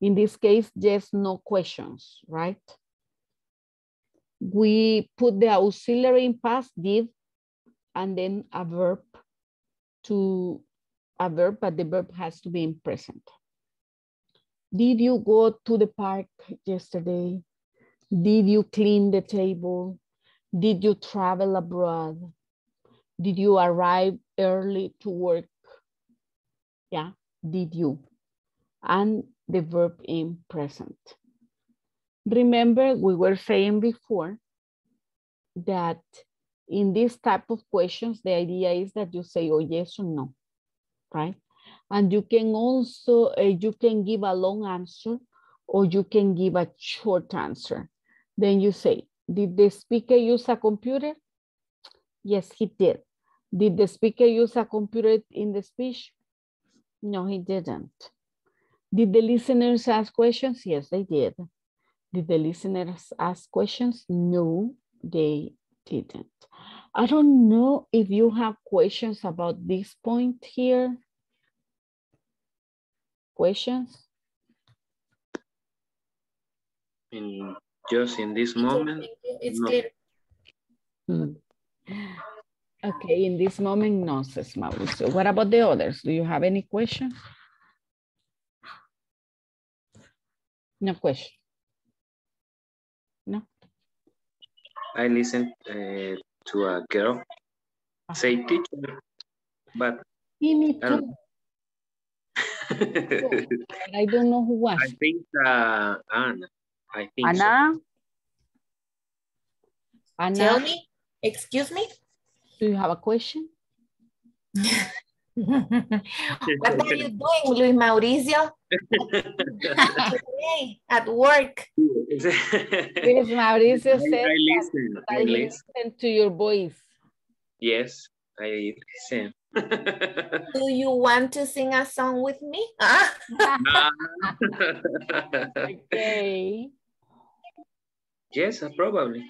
in this case, yes, no questions, right? We put the auxiliary in past did, and then a verb to a verb, but the verb has to be in present. Did you go to the park yesterday? Did you clean the table? Did you travel abroad? Did you arrive early to work? Yeah, did you? And the verb in present. Remember, we were saying before that in this type of questions, the idea is that you say, oh, yes or no, right? And you can also, uh, you can give a long answer or you can give a short answer. Then you say, did the speaker use a computer? Yes, he did. Did the speaker use a computer in the speech? No, he didn't. Did the listeners ask questions? Yes, they did. Did the listeners ask questions? No, they didn't. I don't know if you have questions about this point here. Questions? In, just in this moment? It's no. Clear. Hmm. Okay, in this moment, no, says Mauricio. What about the others? Do you have any questions? No question. No. I listened uh, to a girl uh-huh. say teacher, but me I, don't... I don't know who was. I think uh, Anna. I think Anna. So. Anna. Tell me. Excuse me. Do you have a question? What are you doing, Luis Mauricio? At work. Luis Mauricio I, said I listen, that I listen. listen to your voice. Yes, I listen. Do you want to sing a song with me? Okay. Yes, probably.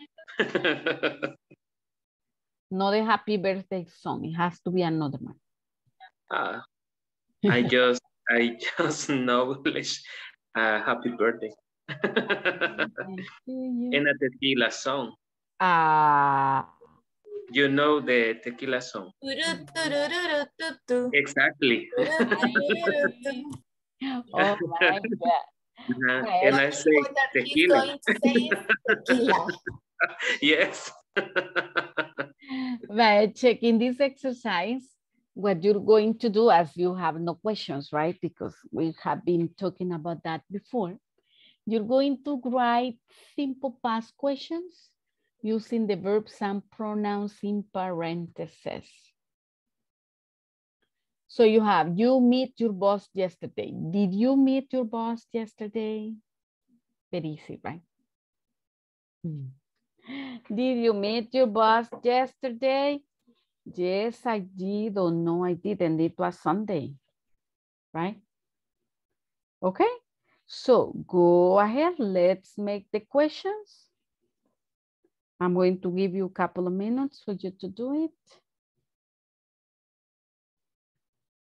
Not a happy birthday song. It has to be another one. Uh, I just, I just knowledge uh, happy birthday. And a tequila song. Uh, you know the tequila song. Exactly. Oh my God. Uh-huh. And I, I say tequila. Say tequila. Yes. But checking this exercise, what you're going to do as you have no questions, right? Because we have been talking about that before. You're going to write simple past questions using the verbs and pronouns in parentheses. So you have, you meet your boss yesterday. Did you meet your boss yesterday? Very easy, right? Mm. Did you meet your boss yesterday? Yes, I did. Or no, I didn't. It was Sunday, right? Okay, so go ahead. Let's make the questions. I'm going to give you a couple of minutes for you to do it.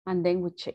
And then we'll check.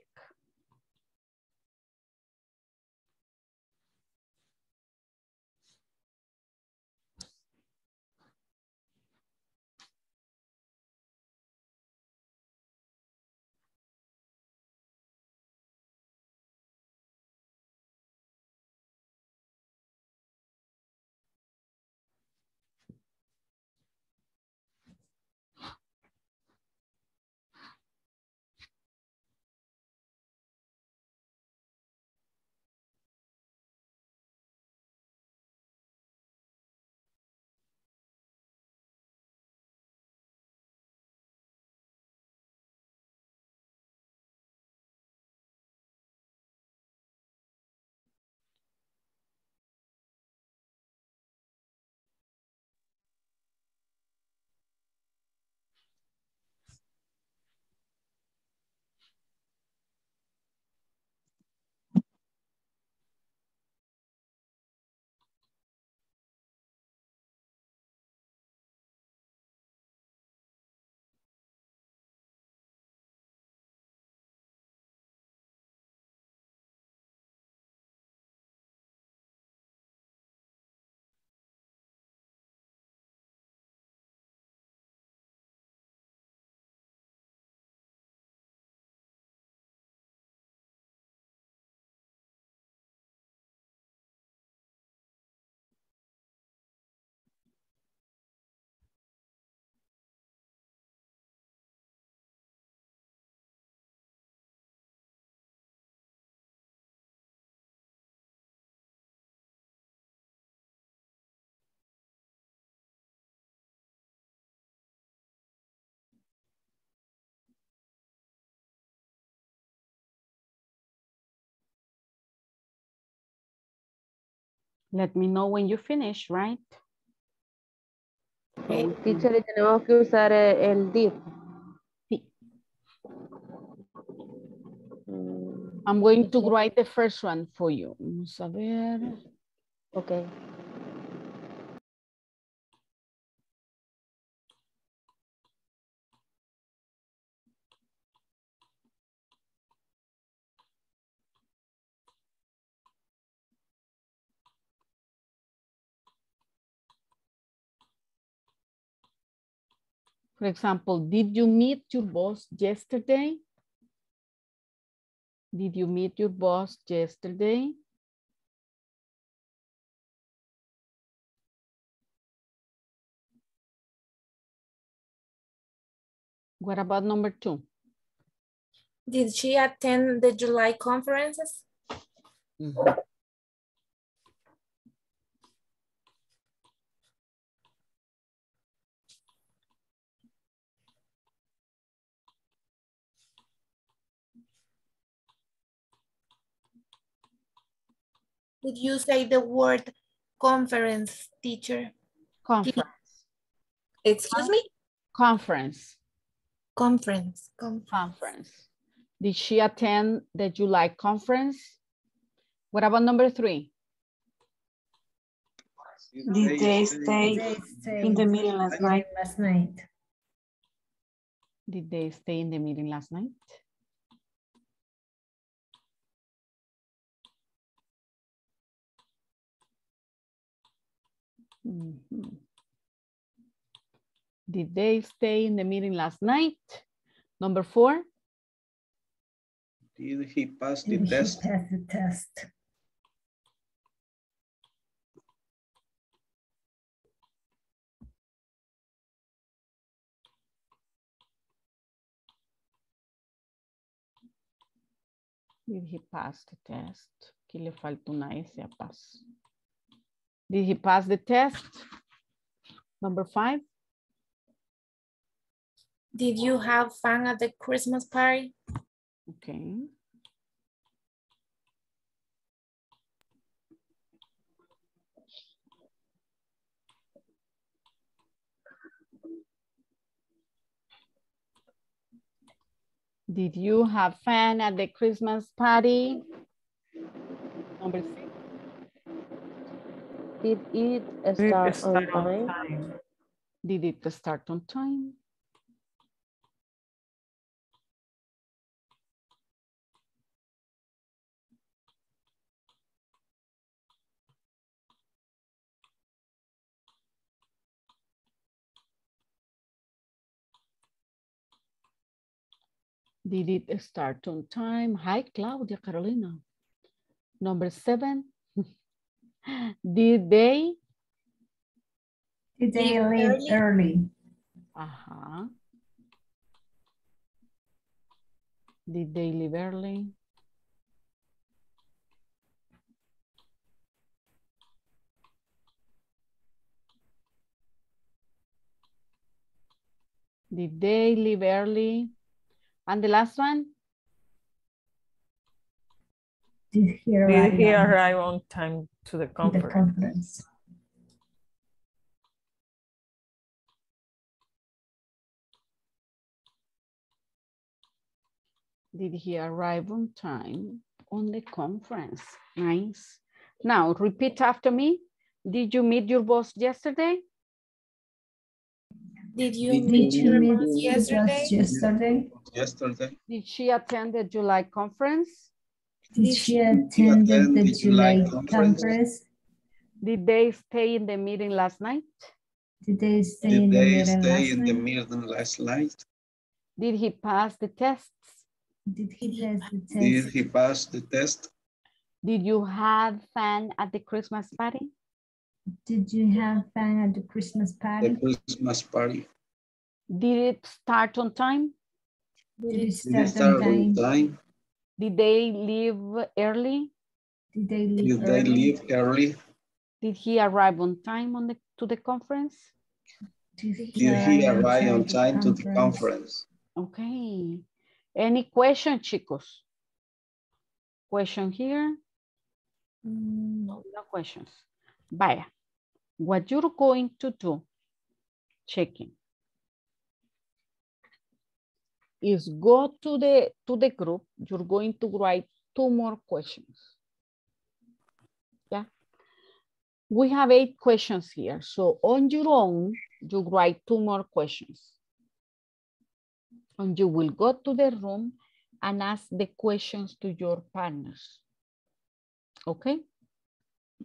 Let me know when you finish, right? Eh, teacher, y tenemos que usar el did. Sí. I'm going to write the first one for you. Vamos a ver. Okay. For example, did you meet your boss yesterday? Did you meet your boss yesterday? What about number two? Did she attend the July conferences? Mm-hmm. Would you say the word conference, teacher? Conference. Excuse me? Conference. Conference. Conference. Conference. Did she attend the July conference? What about number three? Did they stay in the meeting last night? Last night. Did they stay in the meeting last night? Mm-hmm. Did they stay in the meeting last night? Number four. Did he pass the Did test? He pass the test? Did he pass the test? Aquí le falta una S a pass. Did he pass the test? Number five. Did you have fun at the Christmas party? Okay. Did you have fun at the Christmas party? Number six. Did it start, Did it start on, time? on time? Did it start on time? Did it start on time? Hi, Claudia Carolina. Number seven. Did they? Did they leave early? Uh-huh. Did they leave early? Did they leave early? And the last one? Did he arrive, Did he arrive on, on time to the conference? The conference? Did he arrive on time on the conference? Nice. Now, repeat after me. Did you meet your boss yesterday? Did you Did meet you your meet boss yesterday? yesterday? Yesterday. Did she attend the July conference? Did she attend the July conference? Did they stay in the meeting last night? Did they stay, Did in, the they stay in the meeting last night? Did he pass the tests? Did he pass the test? Did he pass the test? Did you have fun at the Christmas party? Did you have fun at the Christmas party? The Christmas party. Did it start on time? Did it start, Did it start on time? On time? Did they leave early? Did they leave, Did early? They leave early? Did he arrive on time on the, to the conference? Did he, Did he arrive, arrive on time to the conference? Okay. Any question, chicos? Question here? No, no questions. Vaya. What you're going to do check-in is go to the to the group. You're going to write two more questions. Yeah, we have eight questions here. So on your own, you write two more questions. And you will go to the room and ask the questions to your partners. Okay?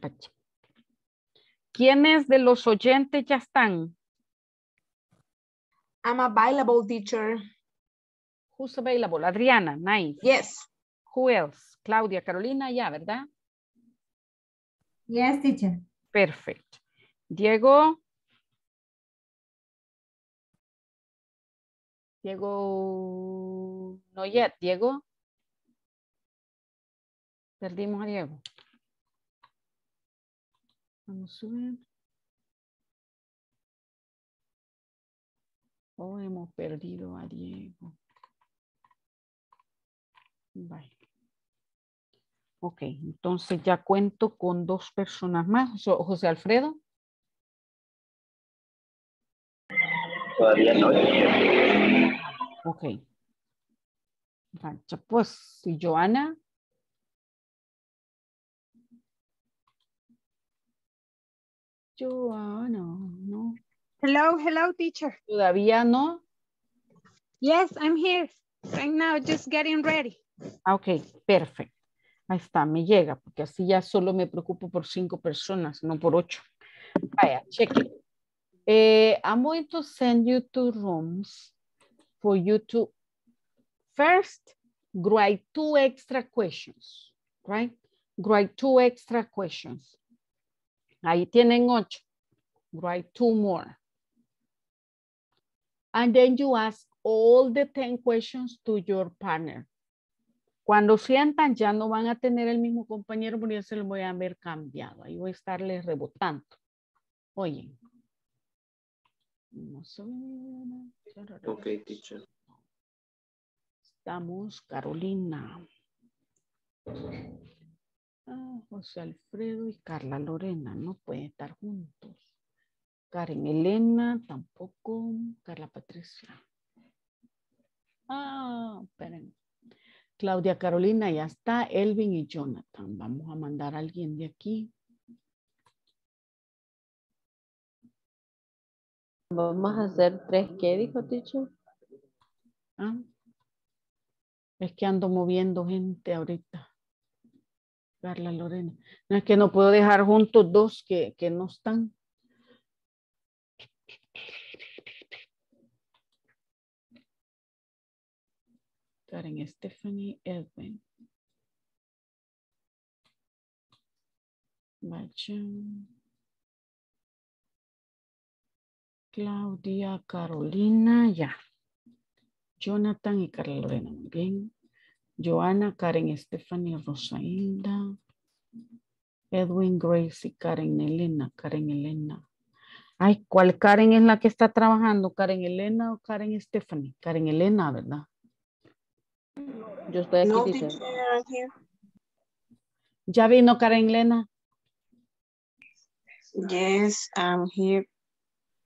Gotcha. ¿Quiénes de los oyentes ya están? I'm available, teacher. Who's available? Adriana, nice. Yes. Who else? Claudia, Carolina, ya, ¿verdad? Yes, teacher. Perfect. Diego. Diego, no yet, Diego. Perdimos a Diego. Vamos a ver. Oh, hemos perdido a Diego. Vale. Ok, entonces ya cuento con dos personas más. José Alfredo. Todavía no. Ok. Pues, ¿y Joana? Joana, no. Hello, hello, teacher. ¿Todavía no? Yes, I'm here. Right now, just getting ready. Ok, perfecto. Ahí está, me llega, porque así ya solo me preocupo por cinco personas, no por ocho. Vaya, check it. Eh, I'm going to send you two rooms for you to first write two extra questions, right? Write two extra questions. Ahí tienen ocho. Write two more. And then you ask all the ten questions to your partner. Cuando sientan, ya no van a tener el mismo compañero, porque ya se lo voy a haber cambiado. Ahí voy a estarles rebotando. Oye. Ok, teacher. Estamos, Carolina. Ah, José Alfredo y Carla Lorena no pueden estar juntos. Karen Elena tampoco. Carla Patricia. Ah, esperen. Claudia Carolina ya está. Elvin y Jonathan. Vamos a mandar a alguien de aquí. Vamos a hacer tres, ¿qué dijo, teacher? ¿Ah? Es que ando moviendo gente ahorita. Carla Lorena. No, es que no puedo dejar juntos dos que, que no están. Karen, Stephanie, Edwin. Machin. Claudia, Carolina, ya. Jonathan y Carla Lorena, muy bien. Joana, Karen, Stephanie, Rosailda. Edwin, Grace y Karen Elena, Karen Elena. Ay, ¿cuál Karen es la que está trabajando? ¿Karen Elena o Karen Stephanie? Karen Elena, ¿verdad? Yo estoy aquí, no, dice. ¿Ya vino Karen Elena? Yes, I'm here.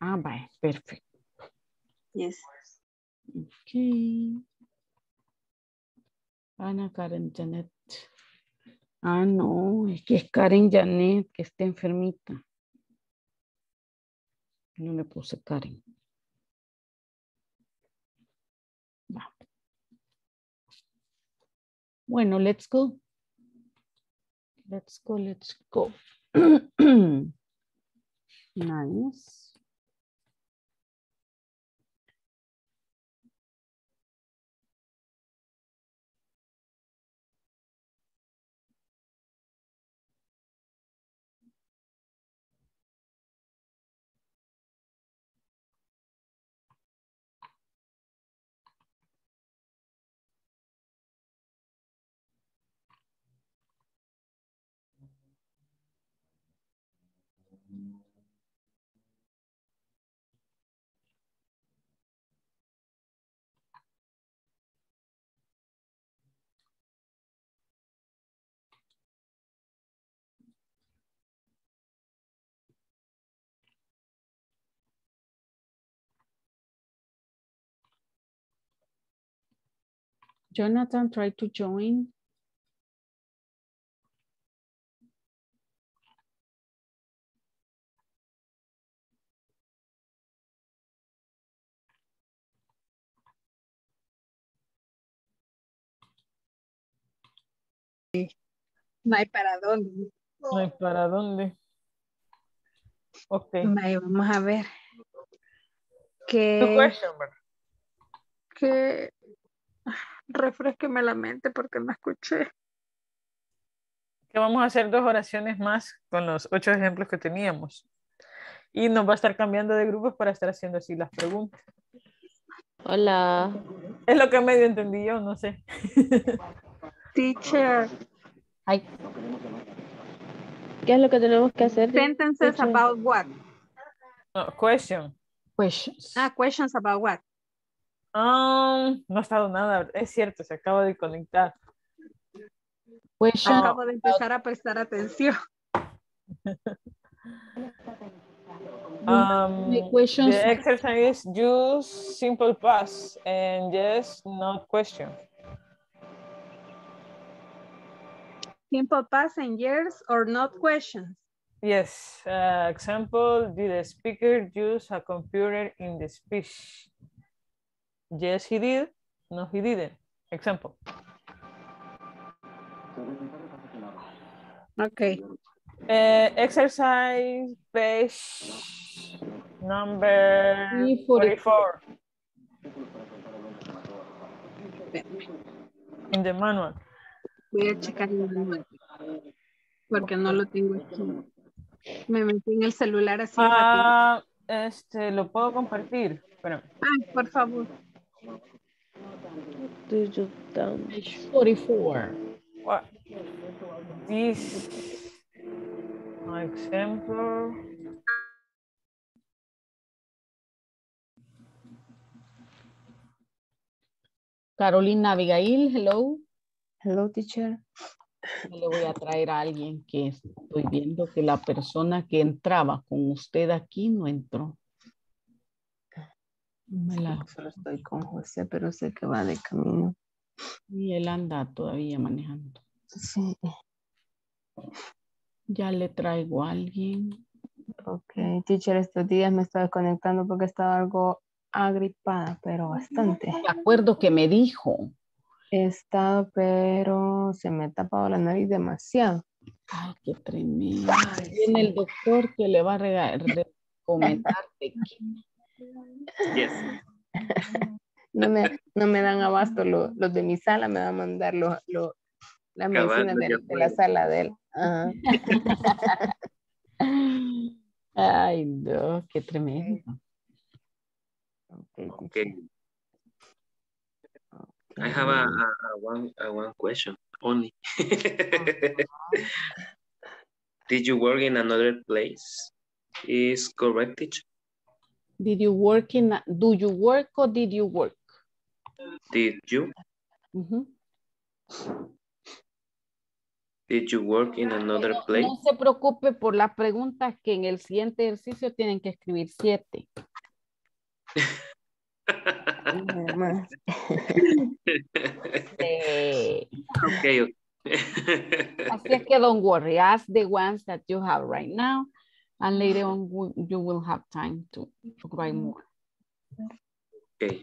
Ah, vale, perfecto. Yes. Ok. Ana Karen Janet. Ah, no, es que es Karen Janet que está enfermita. No le puse Karen. Va. Bueno, let's go. Let's go, let's go. Nice. Jonathan, try to join. No hay para dónde. No hay para dónde. Ok. Vamos a ver. Que... Tu question, ¿verdad? Que... Refresqueme la mente porque no escuché. Que vamos a hacer dos oraciones más con los ocho ejemplos que teníamos. Y nos va a estar cambiando de grupos para estar haciendo así las preguntas. Hola. Es lo que medio entendí yo, no sé. Teacher. Ay. ¿Qué es lo que tenemos que hacer? Sentences teacher? About what? No, question. Questions. Ah, questions about what? Um, no ha estado nada, es cierto, se acaba de conectar. Question. Acabo de empezar a prestar atención. um, questions. The exercise is use simple past and yes, not question. Simple past and yes or not questions. Yes. Uh, example, did the speaker use a computer in the speech? Yes, he did. No, he didn't. Example. Okay. Uh, exercise page number forty-four. In the manual. Voy a checar el manual. Porque no lo tengo aquí. Me metí en el celular así. Ah, uh, este, lo puedo compartir. Espérame. Ay, por favor. Did you down forty-four? What? This example. Carolina Abigail, hello. Hello, teacher. Le voy a traer a alguien que estoy viendo que la persona que entraba con usted aquí no entró. Me la... Solo estoy con José, pero sé que va de camino. Y él anda todavía manejando. Sí. Ya le traigo a alguien. Ok, teacher, estos días me estaba desconectando porque estaba algo agripada, pero bastante. De acuerdo que me dijo. He estado, pero se me ha tapado la nariz demasiado. Ay, qué tremendo. Viene el doctor que le va a recomendar tequila. Yes. No, me, no me dan abasto los, los de mi sala, me van a mandar los, los, las medicinas de, de la sala de él. Ajá. Ay, no, qué tremendo. Okay. Okay. I have a, a, a one a one question only. Did you work in another place? Is correct, teacher? Did you work in, do you work or did you work? Did you? Uh-huh. Did you work in another no, place? No se preocupe por las preguntas que en el siguiente ejercicio tienen que escribir siete. Sí. Okay, okay. Así es que don't worry, ask the ones that you have right now. And later on, you will have time to, to write more. Okay.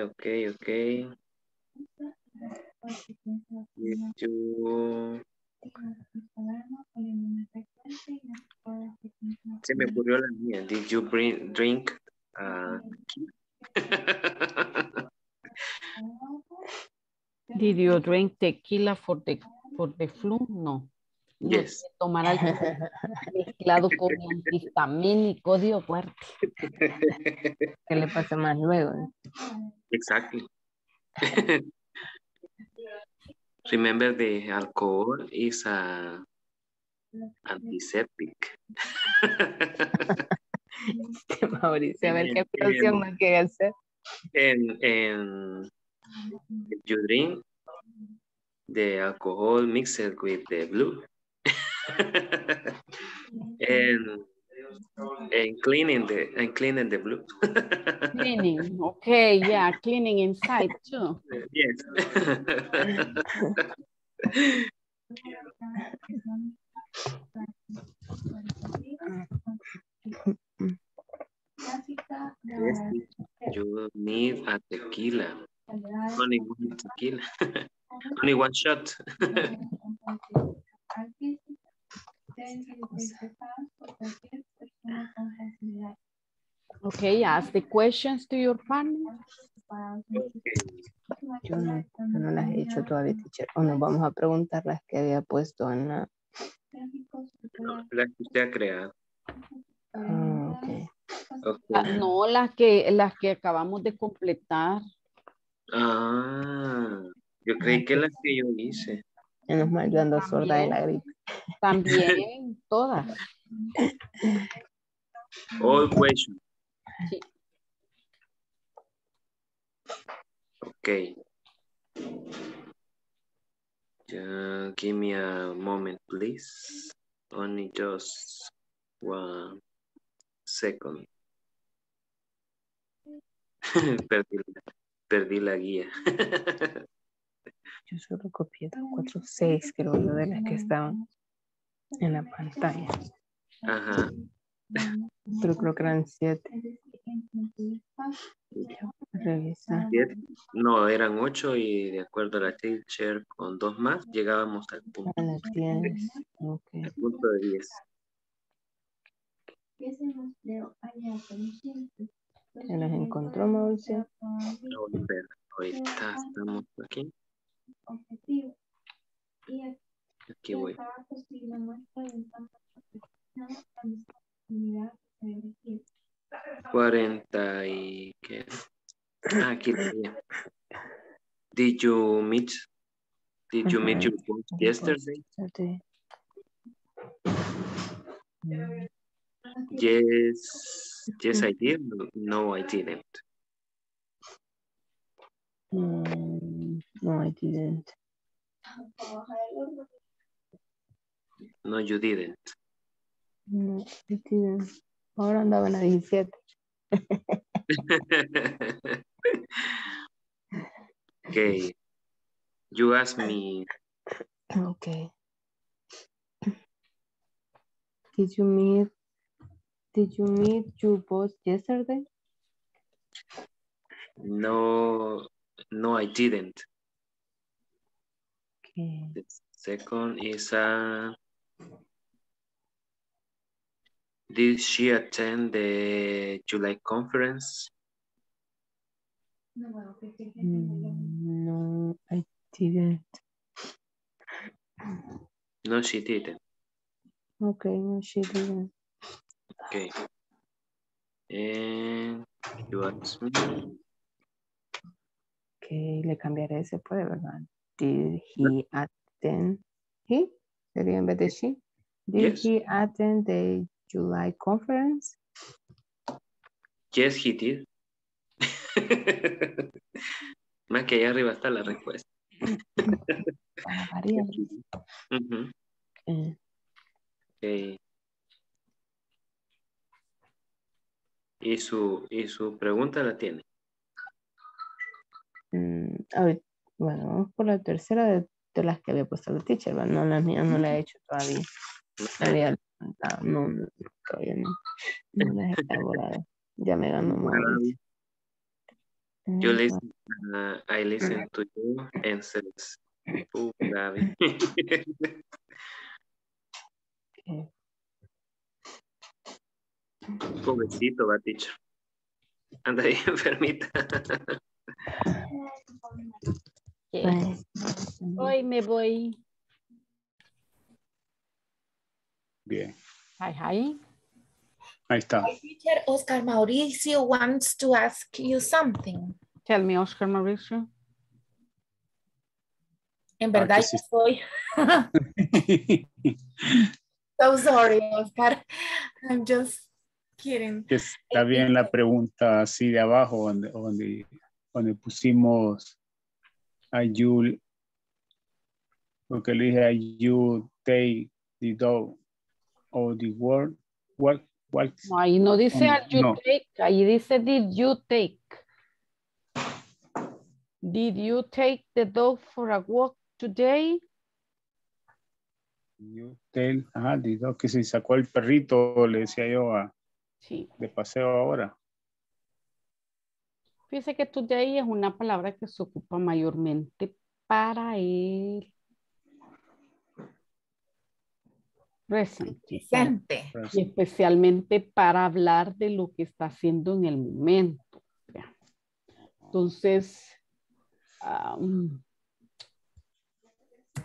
Okay, okay. Did you... Se me ocurrió la mía. Did you bring, drink? Uh... Did you drink tequila for the for the flu? No. Yes. No, tomar algo mezclado con antihistamínico, Dios fuerte. Que le pase más luego. ¿Eh? Exactly. Remember, the alcohol is a antiseptic. Este Mauricio, a ver qué producción nos quiere hacer. En en If you drink the alcohol mixed with the blue and And cleaning the and cleaning the blue. Cleaning, okay, yeah, cleaning inside too. Yes. Yes, you need a tequila. Only one tequila. Only one shot. Okay, ask the questions to your partner. Yo no, no las he hecho todavía, teacher. O nos vamos a preguntar las que había puesto en la... Las que usted ha creado. Ah, okay. Okay. No, las que, las que acabamos de completar. Ah, yo creí que las que yo hice. Menos mal, yo ando sorda de la gripe. También, todas. All questions. Sí. Okay. Uh, give me a moment, please. Only just one second. perdí, perdí la guía. Yo solo copié las cuatro, seis, creo yo, de las que estaban en la pantalla. Ajá. Pero creo que eran siete. Revisa. No, eran ocho y de acuerdo a la teacher, con dos más llegábamos al punto. A las diez. Okay. Al punto de diez. ¿Se las encontró, Mauricio? No, espera, ahorita estamos aquí. Aquí voy. Cuarenta y qué. Ah, aquí tenía. Did you meet? Did you meet your boss yesterday? Yes. Yes, I did. No, I didn't. Mm, no, I didn't. No, you didn't. No, I didn't. Ahora andaba en la diecisiete. Okay. You asked me. Okay. Did you meet? Did you meet your boss yesterday? No. No, I didn't. Okay. The second is a. Uh, Did she attend the July conference? No, I didn't. No, she didn't. Okay, no, she didn't. Okay. And you asked me. Okay, le cambiaré ese, puede, ¿verdad? Did he attend? He? Sería en vez de she. Did yes. he attend the July conference? Yes, he did. Más que allá arriba está la respuesta. Mm-hmm. eh. Okay. ¿Y su, y su pregunta la tiene? Mm, a ver, bueno, vamos por la tercera de, de las que había puesto la teacher. No, la mía no la he hecho todavía. Había No, no, todavía no. No las he elaborado. Ya me ganó más. Yo listen, uh, I listen to you and says, oh, Gaby. Pobrecito, va, teacher. Anda ahí enfermita. Hoy me voy. Bien. Hi, hi. Ahí está. My teacher Oscar Mauricio wants to ask you something. Tell me, Oscar Mauricio. En verdad, ah, yo sí. soy. So sorry, Oscar. I'm just kidding. Está bien la pregunta así de abajo, donde, donde, donde pusimos a you, porque le dije a you take the dog. Or the word, what What? No, ahí no dice um, you no. take, ahí dice did you take. Did you take the dog for a walk today? You take, ajá, did dog, que se sacó el perrito, le decía yo a, sí. de paseo ahora. Fíjese que today es una palabra que se ocupa mayormente para el presente. Presente. Y especialmente para hablar de lo que está haciendo en el momento. Entonces, um,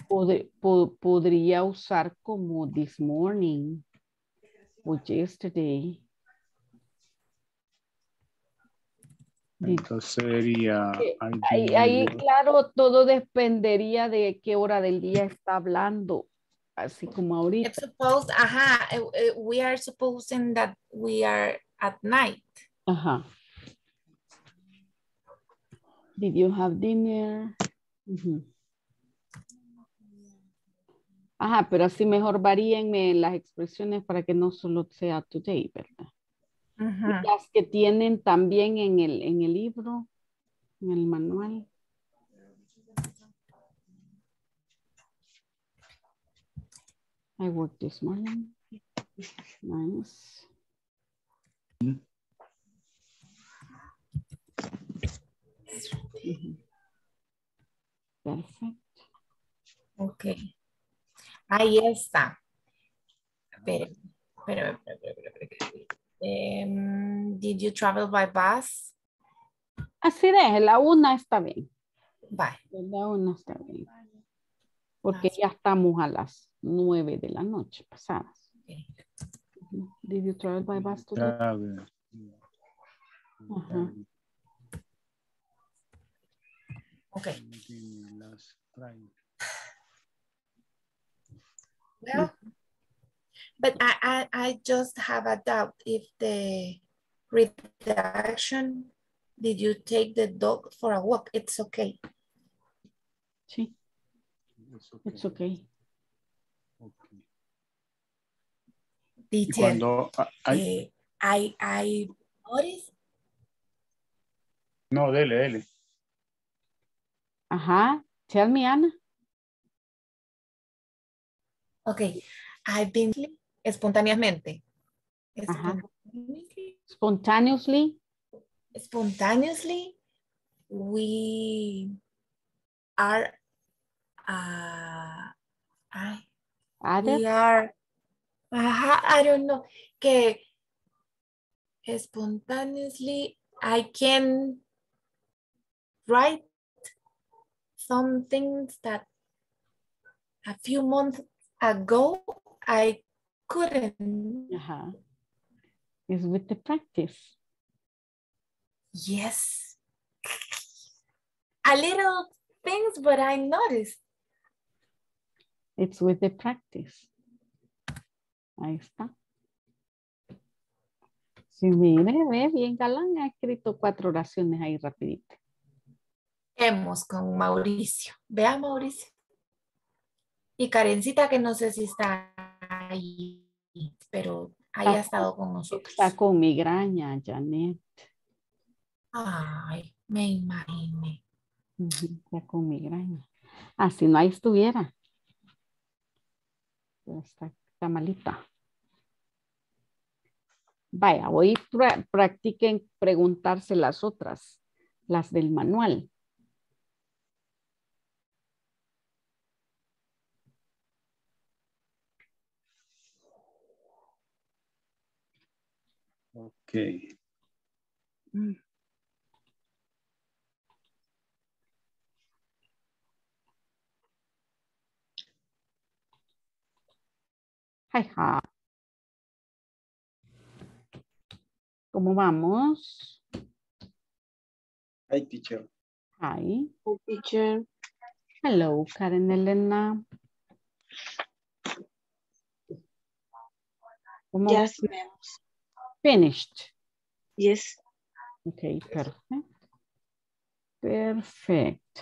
pod pod podría usar como this morning o yesterday. Entonces sería... Ahí, ahí, claro, todo dependería de qué hora del día está hablando, así como ahorita. It's supposed, ajá, we are supposing that we are at night. Ajá. Did you have dinner? Uh-huh. Ajá, pero así mejor varíenme las expresiones para que no solo sea today, ¿verdad? Uh-huh. Las que tienen también en el, en el libro, en el manual. I worked this morning. Nice. Uh-huh. Perfect. Okay. Ahí está. Pero, pero, pero, pero, pero. Um, did you travel by bus? Así de, la una está bien. Bye. La una está bien. Porque ya estamos a las nueve de la noche pasadas. Okay. Did you travel by bus today? Travel. Uh-huh. Okay. Well, but I, I, I just have a doubt if the redaction, did you take the dog for a walk? It's okay. Sí. It's okay. It's okay. Okay. Teacher, cuando, I, I, I noticed. No, dele, dele. Ajá. Tell me, Ana. Okay. I've been espontáneamente. Espontaneously. Spontaneously. Spontaneously, we are. Uh, I, we are. Uh, I don't know. Que spontaneously, I can write some things that a few months ago I couldn't. Uh-huh. It's with the practice. Yes. A little things, but I noticed. It's with the practice. Ahí está. Sí, mire, ve, bien galán. Ha escrito cuatro oraciones ahí rapidito. Hemos con Mauricio. Vea, Mauricio. Y Karencita, que no sé si está ahí, pero ahí ha estado con nosotros. Está con migraña, Janet. Ay, me imaginé. Está con migraña. Ah, si no, ahí estuviera. Está, está malita. Vaya, hoy pra, practiquen preguntarse las otras, las del manual. Okay. Mm. Hi-ha. ¿Cómo vamos? Hi, teacher. Hi. Hi, teacher. Hello, Karen Elena. ¿Cómo? Yes, ma'am. Finished. Yes. Okay, perfect. Perfect.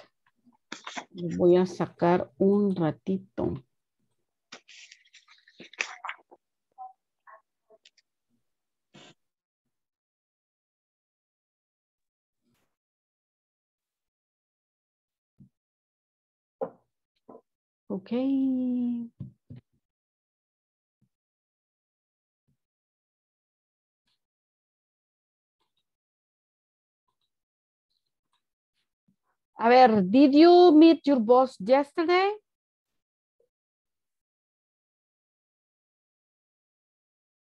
Le voy a sacar un ratito. Okay. A ver, did you meet your boss yesterday?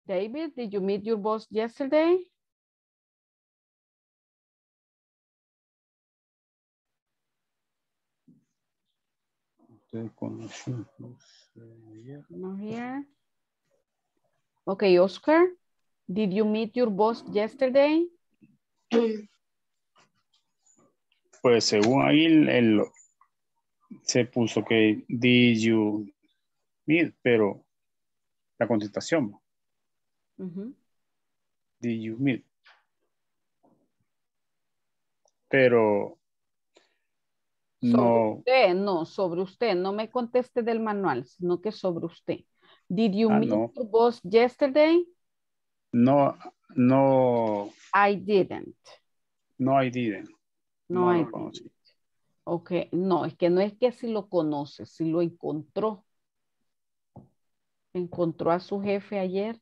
David, did you meet your boss yesterday? No here. Okay, Oscar, did you meet your boss yesterday? Pues según ahí él se puso que did you meet, pero la contestación. Uh-huh. Did you meet? Pero no. Sobre usted, no, sobre usted. No me conteste del manual, sino que sobre usted. Did you ah, meet no. your boss yesterday? No, no. I didn't. No, I didn't. No, no I didn't. Conocí. Ok, no, es que no es que si lo conoce, si lo encontró. Encontró a su jefe ayer.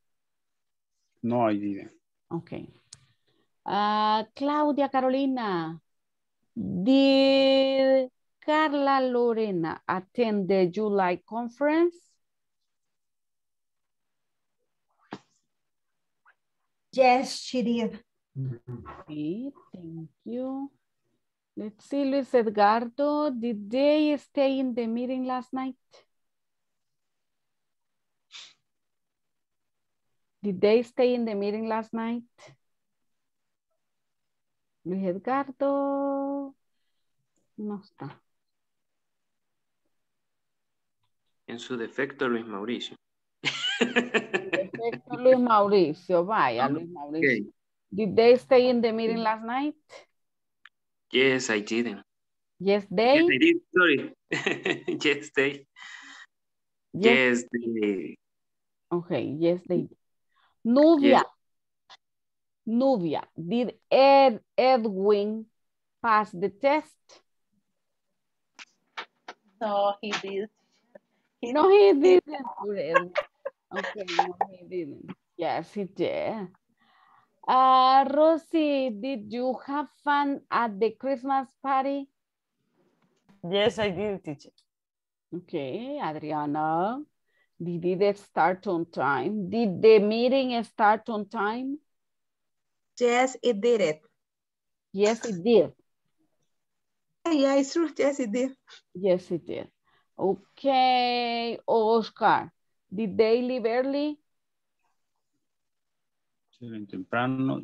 No, I didn't. Okay. Uh, Claudia Carolina, did Carla Lorena attend the July conference? Yes, she did. Okay, thank you. Let's see, Luis Edgardo, did they stay in the meeting last night? Did they stay in the meeting last night? Luis Edgardo. No está. En su defecto, Luis Mauricio. En defecto, Luis Mauricio. Vaya, Luis Mauricio. Okay. Did they stay in the meeting last night? Yes, I didn't. Yes, they? Yes, I did. Sorry. Yes, they. Yes, yes they. Okay, yes, they did. Nubia, yes. Nubia, did Ed, Edwin pass the test? No, he did. He no, he didn't. Okay, no, he didn't. Yes, he did. Uh, Rosie, did you have fun at the Christmas party? Yes, I did, teacher. Okay, Adriana. Did it start on time? Did the meeting start on time? Yes, it did it. Yes, it did. Yeah, it's true. Yes, it did. Yes, it did. Okay, Oscar. Did they leave early?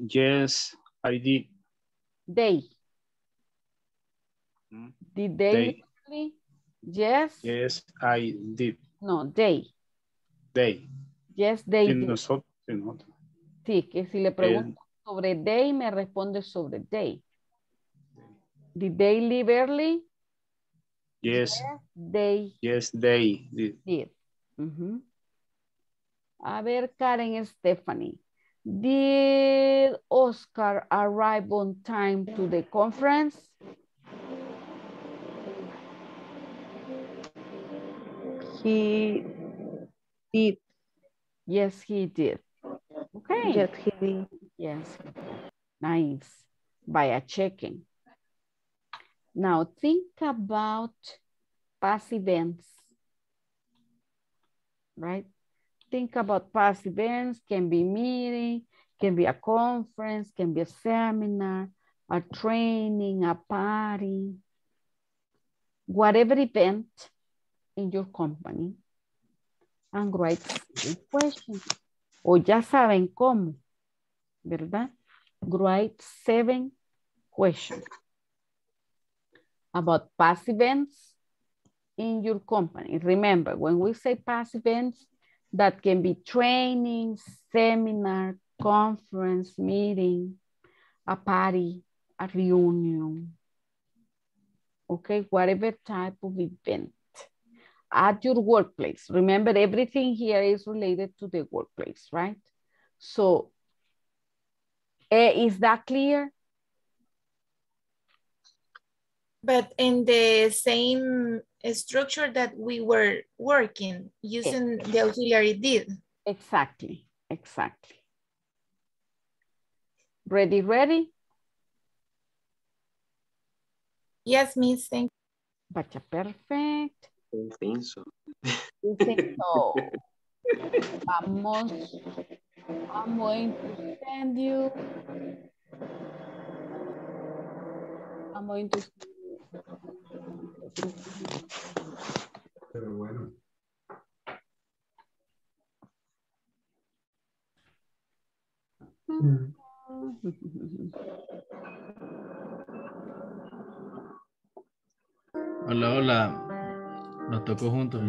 Yes, I did. They. Hmm? Did they, they leave early? Yes. Yes, I did. No, they. They. Yes, they did. Nosotros, nosotros. Sí, que si le pregunto el, sobre they, me responde sobre they. Did they leave early? Yes. Yes, they. Yes, they did. Did. Uh-huh. A ver, Karen Stephanie. Did Oscar arrive on time to the conference? He did. Yes, he did. Okay. Yes, he did. Yes. Nice. By a checking. Now think about past events. Right? Think about past events. Can be meeting, can be a conference, can be a seminar, a training, a party. Whatever event in your company and write the question. O ya saben cómo, ¿verdad? Write seven questions about past events in your company. Remember, when we say past events, that can be training, seminar, conference, meeting, a party, a reunion. Okay, whatever type of event. At your workplace. Remember, everything here is related to the workplace, right? So, is that clear? But in the same structure that we were working using the auxiliary did. Exactly, exactly. Ready, ready? Yes, Miss, thank you. Bacha, perfect. I think so. You think so. Vamos, I'm going to send you. I'm going to Pero bueno. Mm. Hola, hola. Nos tocó juntos.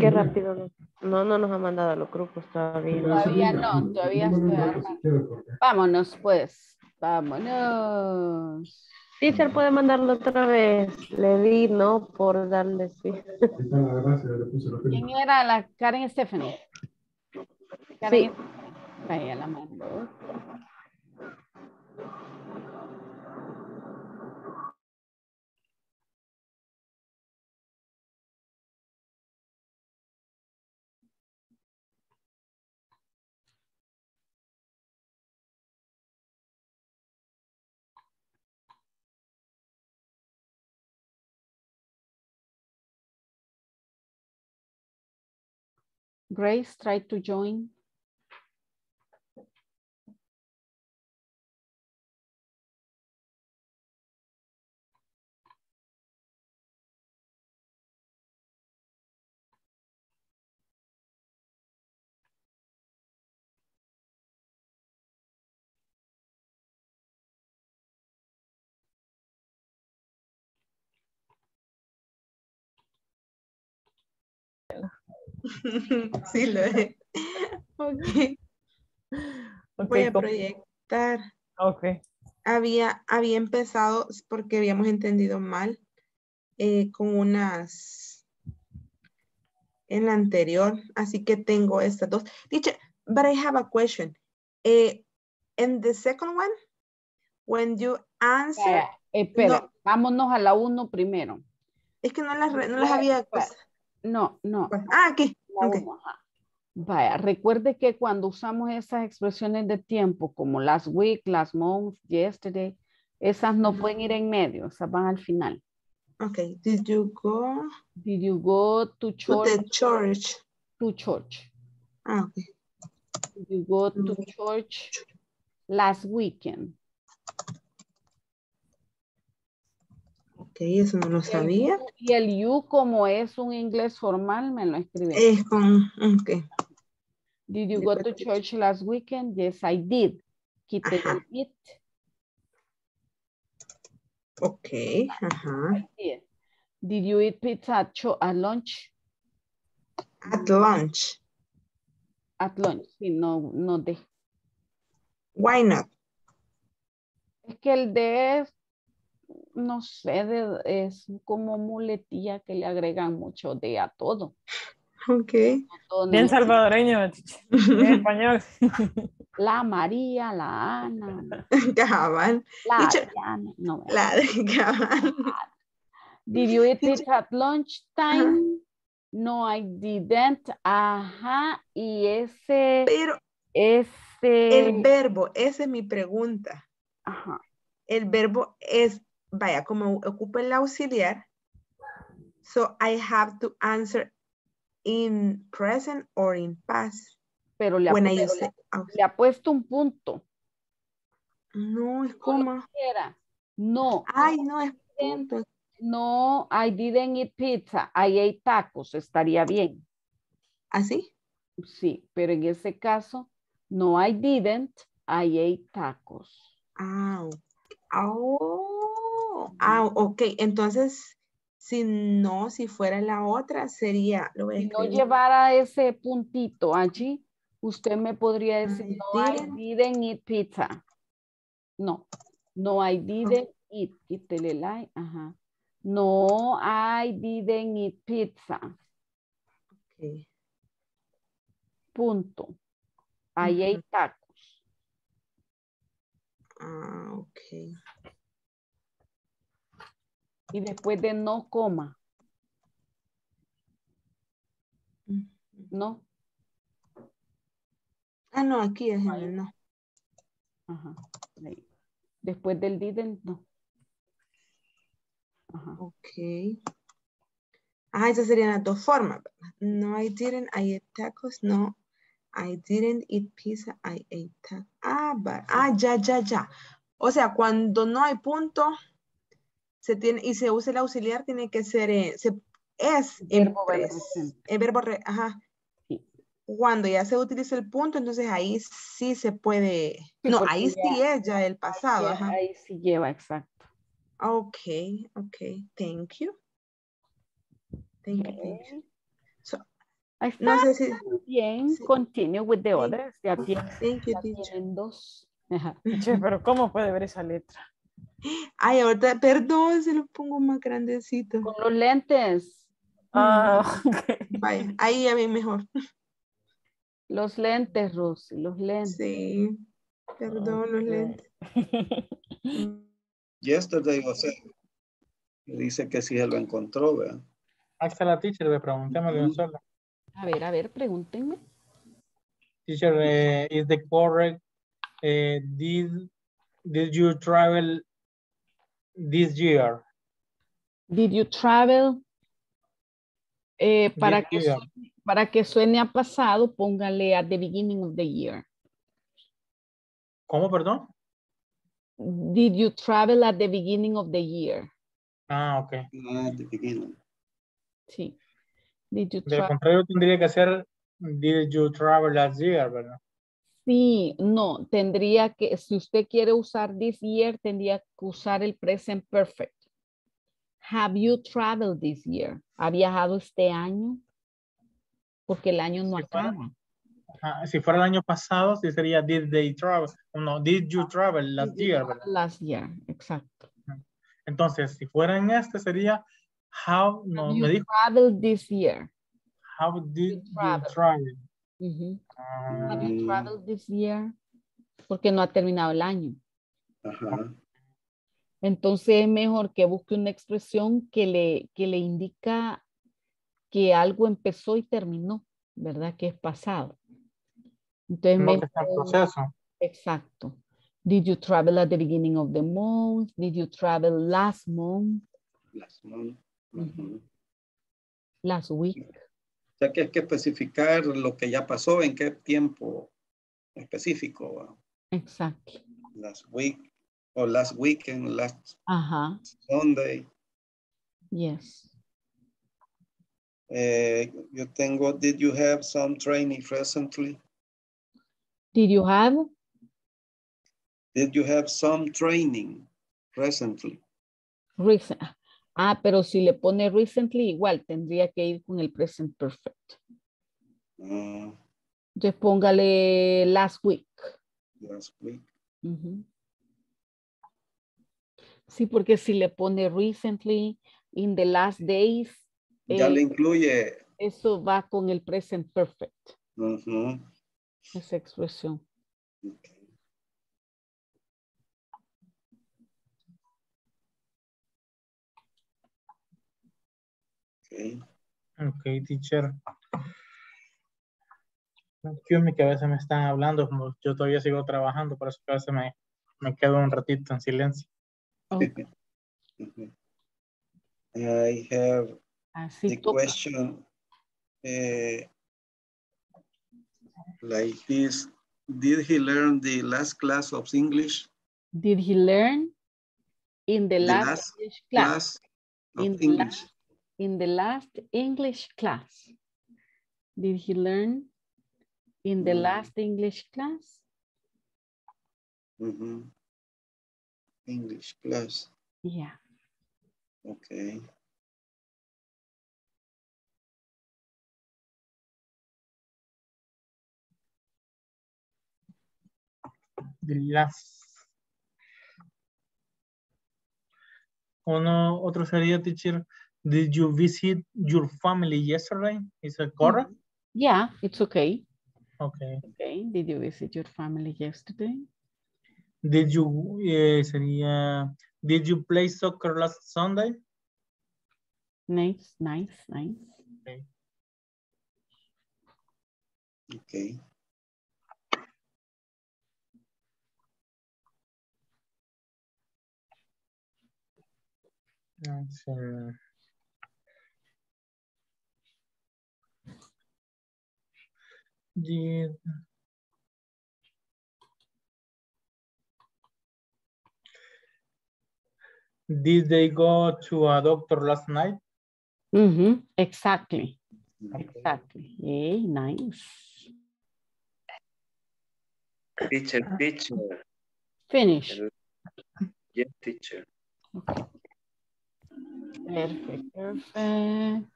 Qué rápido. No, no nos ha mandado a los grupos todavía. Todavía no, todavía estoy. Vámonos pues. Vámonos. Teacher, puede mandarlo otra vez. Le di no por darle sí. ¿Quién era la Karen Stephanie? Karen. Sí. Vaya, la mandó. Grace, try to join. Sí, lo es. Okay. Okay, voy a proyectar. Okay. Había, había empezado porque habíamos entendido mal eh, con unas en la anterior. Así que tengo estas dos. Teacher, but I have a question. Eh, in the second one, when you answer. Eh, espera, no, vámonos a la uno primero. Es que no las, no las había. Pues, no, no. Ah, aquí. Okay. Vaya, recuerde que cuando usamos esas expresiones de tiempo, como last week, last month, yesterday, esas no pueden ir en medio, esas van al final. Ok, did you go? Did you go to church? To the church. To church. Ah, ok. Did you go to church last weekend? Ok, eso no lo sabía. Y el you, como es un inglés formal, me lo escribí. Es con, ok. Did you go to church last weekend? Yes, I did. Quité el it. Ok, ajá. I did. Did you eat pizza at, at lunch? At lunch. At lunch, sí, no, no de. Why not? Es que el de es no sé, de, es como muletilla que le agregan mucho de a todo. Ok. No, bien salvadoreño, en español. La María, la Ana. Cabal. La Diana. No, la de cabal. Did you eat it at lunchtime? No, I didn't. Ajá, y ese... Pero... Ese... El verbo, esa es mi pregunta. Ajá. El verbo es... Vaya, como ocupa el auxiliar, so I have to answer in present or in past. Pero le ha, When puesto, I le, le ha puesto un punto. No, es coma. No. Ay, no, es punto. No, I didn't eat pizza. I ate tacos. Estaría bien. ¿Así? Sí, pero en ese caso, no, I didn't. I ate tacos. Ah, oh. Ah, ok. Entonces, si no, si fuera la otra, sería... Lo voy a si no llevara ese puntito allí, usted me podría decir, I no, didn't. I didn't eat pizza. No. No, I didn't okay. eat. Quítele la... Ajá. No, I didn't eat pizza. Ok. Punto. I uh-huh. ate tacos. Ah, ok. Y después de no coma. No. Ah, no, aquí es el no. Ajá. Ahí. Después del didn't, no. Ajá. Ok. Ajá, esas serían las dos formas. No, I didn't, I ate tacos. No, I didn't eat pizza, I ate tacos. Ah, but, ah, ya, ya, ya. O sea, cuando no hay punto se tiene, y se usa el auxiliar, tiene que ser, eh, se, es el verbo, el verbo re, ajá. Sí. Cuando ya se utiliza el punto, entonces ahí sí se puede, sí, no, ahí ya, sí es ya el pasado. Ahí, ajá. Ahí sí lleva, exacto. Ok, ok, thank you. Thank you, thank you. So, I no sé si bien, sí. Continue with the others. Ya tienen, thank you, ya tienen dos. Ajá. Che, pero ¿cómo puede ver esa letra? Ay, ahorita, perdón, se lo pongo más grandecito. Con los lentes. Ah, okay. Vaya, ahí ya ven mejor. Los lentes, Rosy, los lentes. Sí, perdón, okay. Los lentes. Yesterday, o sea, dice que sí se lo encontró, ¿verdad? Hasta la teacher, preguntémosle uh -huh. sola. A ver, a ver, pregúntenme. Teacher, uh, is the correct, uh, did, did you travel this year? Did you travel? Eh, para, que suene, para que suene a pasado, póngale at the beginning of the year. ¿Cómo, perdón? Did you travel at the beginning of the year? Ah, ok. At the beginning. Sí. Did you travel? Del contrario tendría que ser did you travel last year, ¿verdad? Sí, no, tendría que, si usted quiere usar this year, tendría que usar el present perfect. Have you traveled this year? ¿Ha viajado este año? Porque el año no si acaba. Fuera, ajá, si fuera el año pasado, sí sería did they travel, no, did you travel last did year, ¿verdad? Last year, exacto. Entonces, si fuera en este sería How, no, have you me dijo, traveled this year? How did you travel? You travel? Uh-huh. um, have you traveled this year? Porque no ha terminado el año. Uh-huh. Entonces es mejor que busque una expresión que le, que le indica que algo empezó y terminó, ¿verdad? Que es pasado. Entonces no mejor, está en proceso. Exacto. Did you travel at the beginning of the month? Did you travel last month? Last month. Uh-huh. Last week. O sea que hay que especificar lo que ya pasó, en qué tiempo específico. ¿Va? Exacto. Last week, o last weekend, last uh-huh. Sunday. Yes. Eh, yo tengo, did you have some training recently? Did you have? Did you have some training recently? Recent. Ah, pero si le pone recently, igual tendría que ir con el present perfect. Mm. Entonces póngale last week. Last week. Uh-huh. Sí, porque si le pone recently, in the last days. Ya eh, le incluye. Eso va con el present perfect. Uh-huh. Esa expresión. Okay. Okay, teacher. Me que a veces me están hablando, como yo todavía sigo trabajando, por eso que a veces me, me quedo un ratito en silencio. Okay. I have Así the toca. Question uh, like this. Did he learn the last class of English? Did he learn in the, the last, last English class? class of in English. The In the last English class. Did he learn in the last English class? Mm-hmm. English class. Yeah. Okay. The last. O no, otro sería, teacher. Did you visit your family yesterday? Is that correct? Yeah, it's okay. Okay. Okay. Did you visit your family yesterday? Did you, uh, did you play soccer last Sunday? Nice, nice, nice. Okay. Okay. That's, uh... yeah. Did they go to a doctor last night? Mm-hmm. Exactly. Okay. Exactly. Yay, nice. Teacher, teacher. Finish. Yes, teacher. Okay. Perfect, perfect.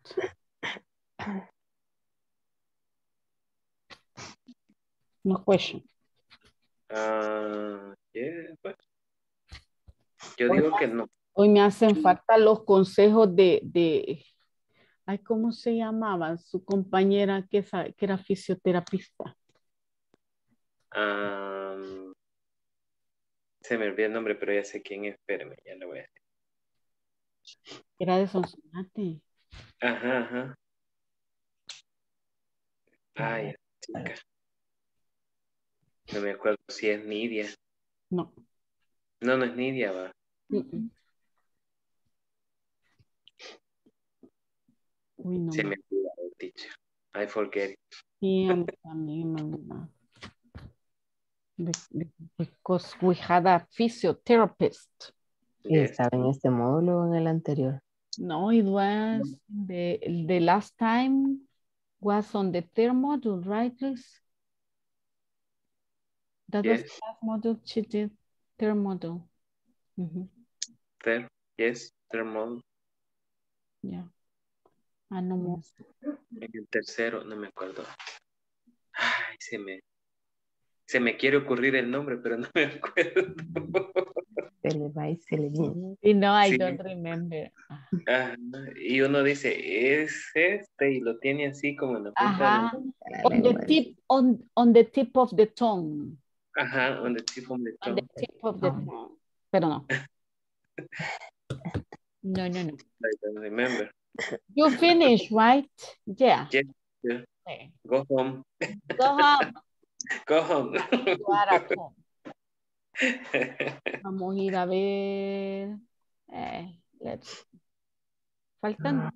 No question. Uh, yeah, but yo digo hoy, que no. Hoy me hacen falta los consejos de, de ay, ¿cómo se llamaba su compañera que, que era fisioterapista? Um, se me olvidó el nombre, pero ya sé quién es, espérame, ya lo voy a decir. Era de Sonsonate. Ajá, ajá. Ay, chica. No me acuerdo si es Nidia. No. No, no es Nidia, va. Uh-uh. Uy, no. Se me olvidó, teacher. I forget it. Sí, también me olvidó. Because we had a physiotherapist. Yes. ¿Estaba en este módulo o en el anterior? No, it was no. The, the last time was on the third module, right, Liz? That yes. Was the last model she did, third model. Mm-hmm. Third, yes, third model. Yeah. Ah, no more. En el tercero, no me acuerdo. Ay, se me, se me quiere ocurrir el nombre, pero no me acuerdo. Se le va y se le viene. Y no, I sí. Don't remember. Ah, y uno dice, es este, y lo tiene así como en la punta. Ajá. De la... On the tip, on, on the tip of the tongue. Ajá, on the tip of the tongue. On the tip of the tongue. Pero no. No, no, no. I don't remember. You finish, right? Yeah. Yes. Yeah. Okay. Go home. Go home. Go home. You are at home. Vamos a ir a ver. Eh, let's. Faltan.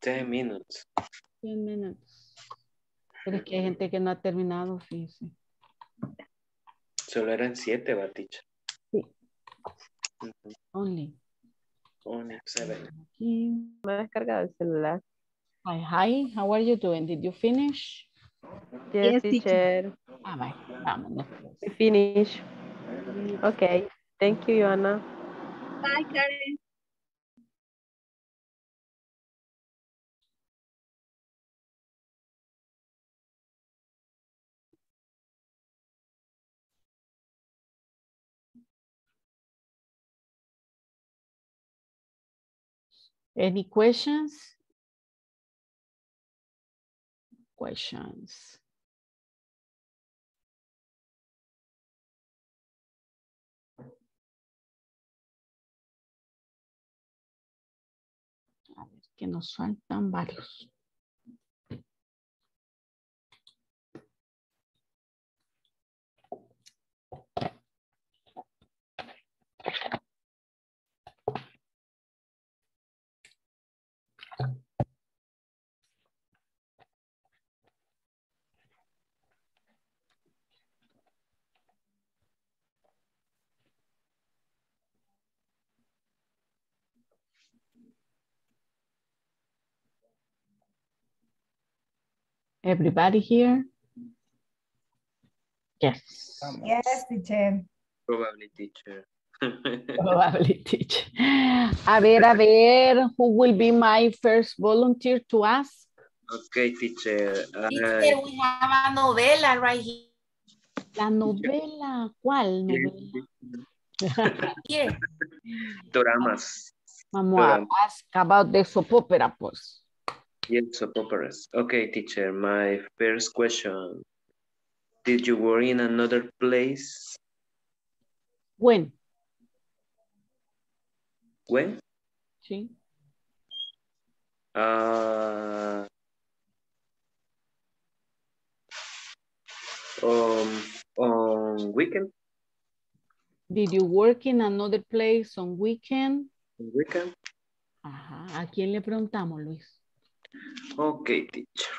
Ten minutes. Ten minutes. Pero es que hay gente que no ha terminado, fíjense. Solo eran siete, Baticha. Sí. Uh-huh. Only. Only seven. Aquí. Me ha descargado el celular. Hi, hi. How are you doing? Did you finish? Yes, yes teacher. Ah, bye. Vámonos. We finish. Okay. Thank you, Joanna. Bye, Karen. Any questions? Questions? A ver, que nos faltan varios. Everybody here? Yes. Yes, teacher. Probably teacher. Probably teacher. A ver, a ver, who will be my first volunteer to ask? Okay, teacher. Uh, teacher, we have a novela right here. La novela, ¿cuál novela? Here. Doramas. Vamos Doramas. A ask about the soap opera, pues. Yes, of operas. Okay, teacher, my first question. Did you work in another place? When? When? Sí. Uh, um, on weekend. Did you work in another place on weekend? On weekend. Ajá. ¿A quién le preguntamos, Luis? Okay, teacher.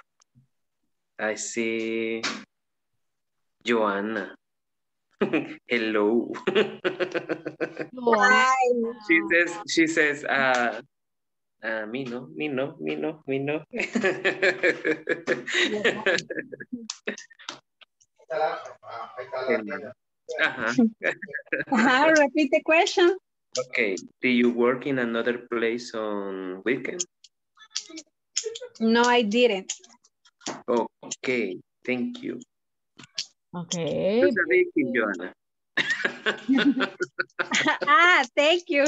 I see Joanna. Hello. Hi. She says, she says, uh, uh, me no, me no, me no, me no. Uh-huh. Uh-huh. Repeat the question. Okay. Do you work in another place on weekend? No, I didn't. Oh, okay. Thank you. Okay. Joanna. Ah, thank you.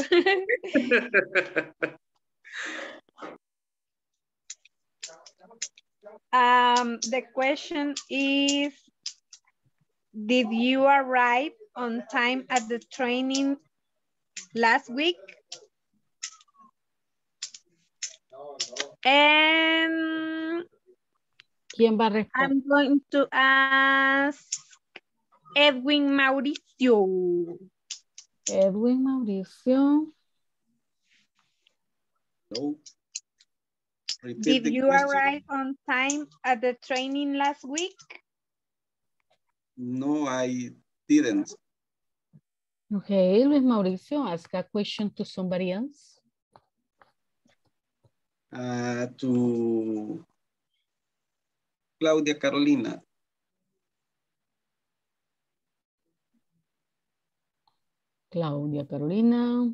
um, the question is, did you arrive on time at the training last week? No, no. And ¿quién va a responder? I'm going to ask Edwin Mauricio. Edwin Mauricio. No. Repeat Did you question. Arrive on time at the training last week? No, I didn't. Okay, Luis Mauricio, ask a question to somebody else. Uh, to Claudia Carolina. Claudia Carolina.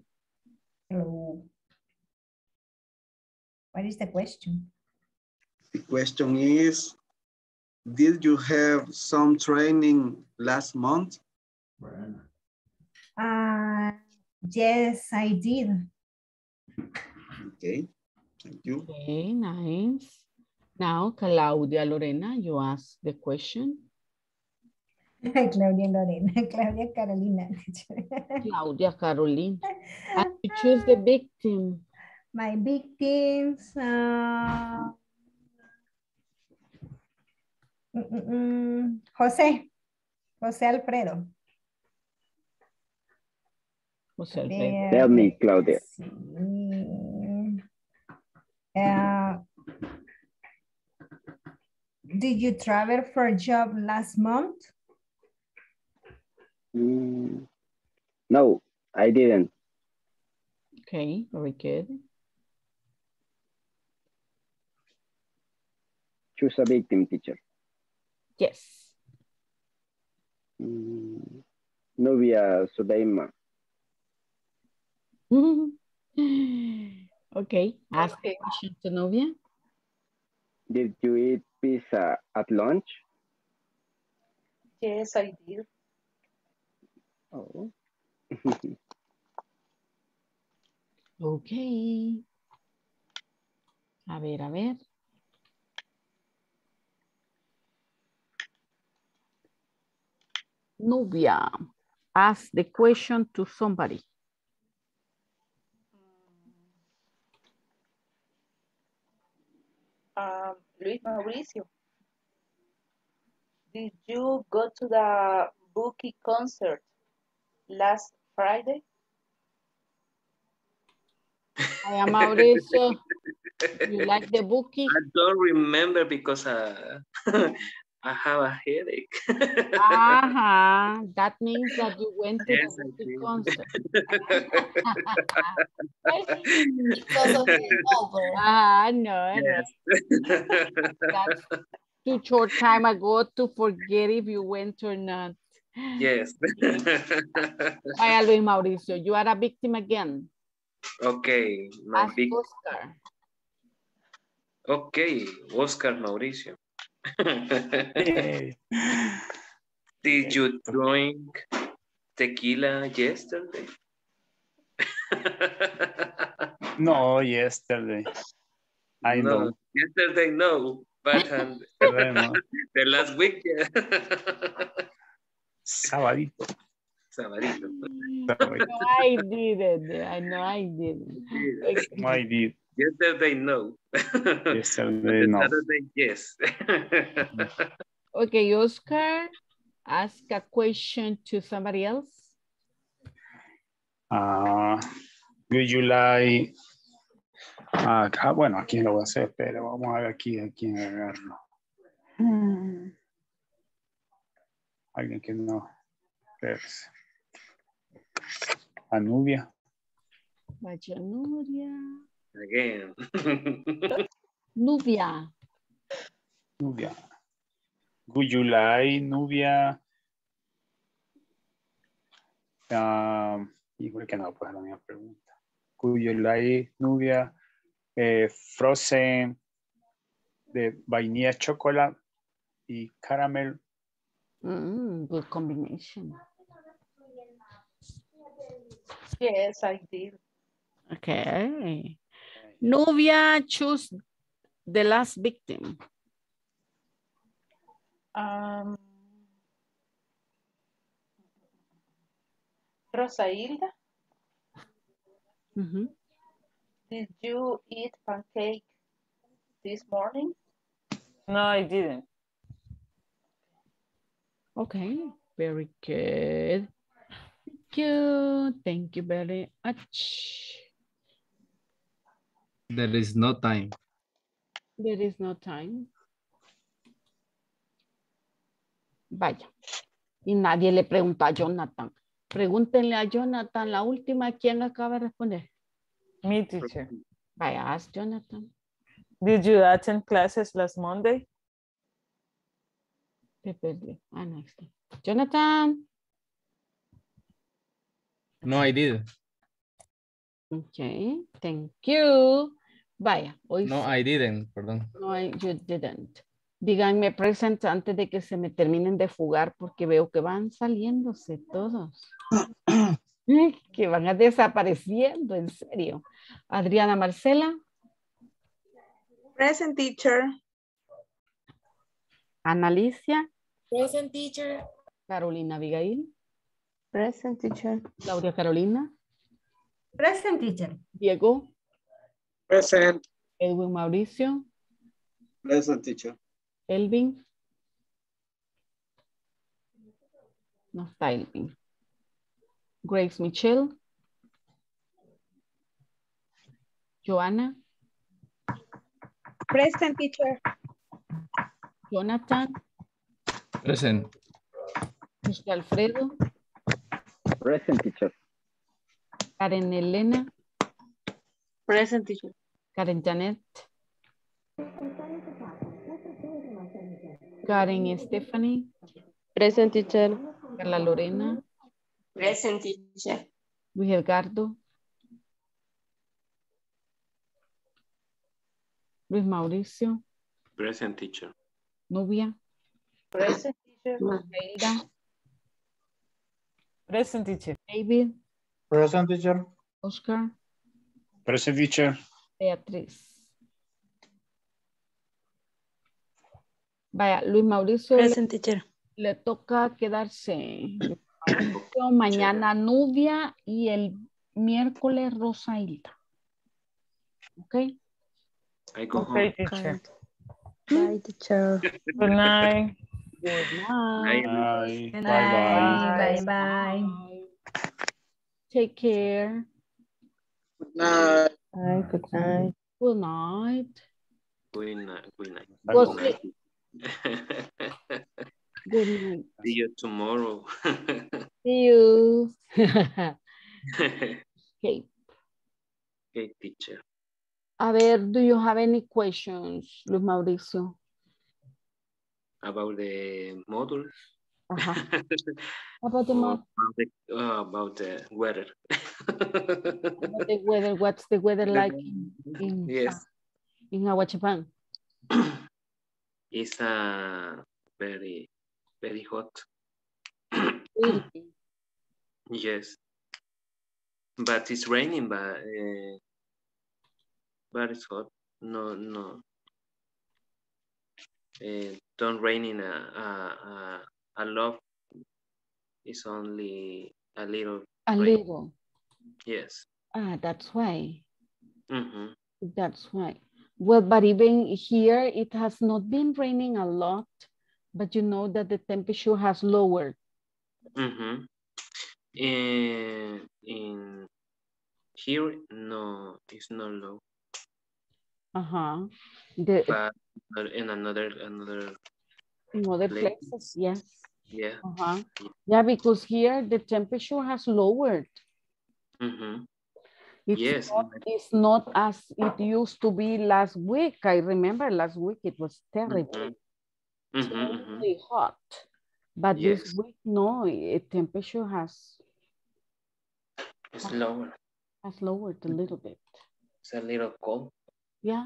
Hello. What is the question? The question is, did you have some training last month? Uh, yes, I did. Okay, thank you. Okay, nice. Now, Claudia Lorena, you ask the question. Claudia Lorena, Claudia Carolina. Claudia Carolina. And you choose the victim. My victims. Uh... Mm -mm. José, José Alfredo. José Alfredo. Tell me, Claudia. Uh, did you travel for a job last month? Mm, no, I didn't. Okay, very good. Choose a victim, teacher. Yes. Mm, Nubia Sudaima. Okay, ask a question to Nubia. Did you eat pizza at lunch? Yes, I did. Oh. Okay. A ver, a ver. Nubia, ask the question to somebody. Um, Luis Mauricio, did you go to the Buki concert last Friday? I am Mauricio. You like the Buki? I don't remember because uh, I have a headache. Uh-huh. That means that you went to yes, the concert. Because of the over. Ah, no. Yes. That's too short time ago to forget if you went or not. Yes. Hi, Luis Mauricio. You are a victim again. Okay. My Ask big... Oscar. Okay. Oscar Mauricio. Did you drink tequila yesterday? No, yesterday. I no, know. Yesterday, no. But um, the last week, yeah. Sabadito. Sabarito. No, I didn't. I know I didn't. No, I did. Yesterday, no. Yesterday, no. Saturday, yes. Okay, Oscar, ask a question to somebody else. Uh, would you like... Uh, ah, bueno, aquí lo voy a hacer, pero vamos a ver aquí a quién agarrarlo. Hmm. Alguien que no... There's Anubia. Majanubia. Again. Nubia. Nubia. Would you like, Nubia? Um, igual que no, pues la misma pregunta. Would you like, Nubia, eh, frozen de vainilla, chocolate y caramel? Mm, good combination. Yes, I did. Okay. Nubia, choose the last victim. Um, Rosa Hilda. Mm-hmm. Did you eat pancake this morning? No, I didn't. Okay, very good. Thank you. Thank you very much. There is no time. There is no time. Vaya. Y nadie le pregunta a Jonathan. Pregúntenle a Jonathan la última. ¿Quién lo acaba de responder? Me, teacher. Vaya, ask Jonathan. Did you attend classes last Monday? Te perdí. Ah, next. Jonathan. No, I didn't. Okay, thank you. Vaya. Hoy no, sí. I didn't, perdón. No, I, you didn't. Díganme present antes de que se me terminen de fugar porque veo que van saliéndose todos. Que van a desapareciendo, en serio. Adriana Marcela. Present, teacher. Analicia. Present, teacher. Carolina Abigail. Present, teacher. Claudia Carolina. Present, teacher. Diego. Present. Edwin Mauricio. Present, teacher. Elvin. No está Elvin. Grace Michelle. Joana. Present, teacher. Jonathan. Present. José Alfredo. Present, teacher. Karen Elena. Present, teacher. Karen Janet. Karen Stephanie. Present, teacher. Carla Lorena. Present, teacher. Luis Edgardo. Luis Mauricio. Present, teacher. Nubia. Present, teacher. Matilda. Present, teacher. David. Present, teacher. Oscar. Present, teacher. Beatriz. Vaya, Luis Mauricio. Present, teacher. Le toca quedarse. Mañana Nubia y el miércoles Rosa Hilda. Ok. I go okay, home. Teacher. Bye, teacher. Good night. Good night. Bye. Good night. Bye. Bye. Bye. Bye. Take care. Good night. Bye. Good night. Good night. Good night. Good night. Good night. Good night. See you tomorrow. See you. Okay. Okay, teacher. A ver, do you have any questions, Luis Mauricio? About the module, uh-huh. About the module, uh, about the weather. About the weather, what's the weather like in, in, yes. uh, in our Japan? It's uh, very, very hot. Really? Yes, but it's raining, but uh, but it's hot. No, no. Uh, don't rain in a, a, a, a lot. It's only a little. A rain. Little. Yes. Ah, that's why. Mm-hmm. That's why. Well, but even here, it has not been raining a lot, but you know that the temperature has lowered. Mm-hmm. And in here, no, it's not low. Uh-huh. But in another, another. In other place. Places, yes. Yeah. Uh-huh. Yeah, because here the temperature has lowered. Mm-hmm. It's yes. Not, it's not as it used to be last week. I remember last week it was terrible. Mm-hmm. It was mm-hmm. really hot. But yes. This week, no, it, temperature has... It's has, lower. Has lowered a little bit. It's a little cold. Yeah.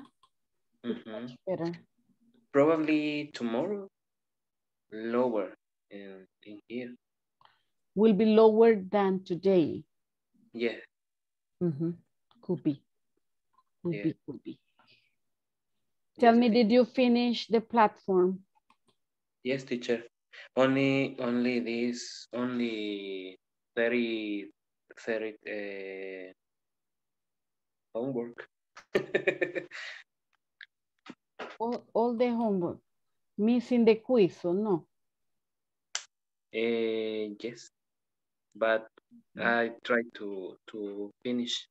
Mm-hmm. It's better. Probably tomorrow, lower in, in here. Will be lower than today. Yeah. Mm-hmm. Could be. Could yeah. be, could be. Tell yes, me, did you finish the platform? Yes, teacher. Only, only this, only thirty, thirty uh, homework. all, all the homework. Missing the quiz, or no? Uh, yes, but I try to, to finish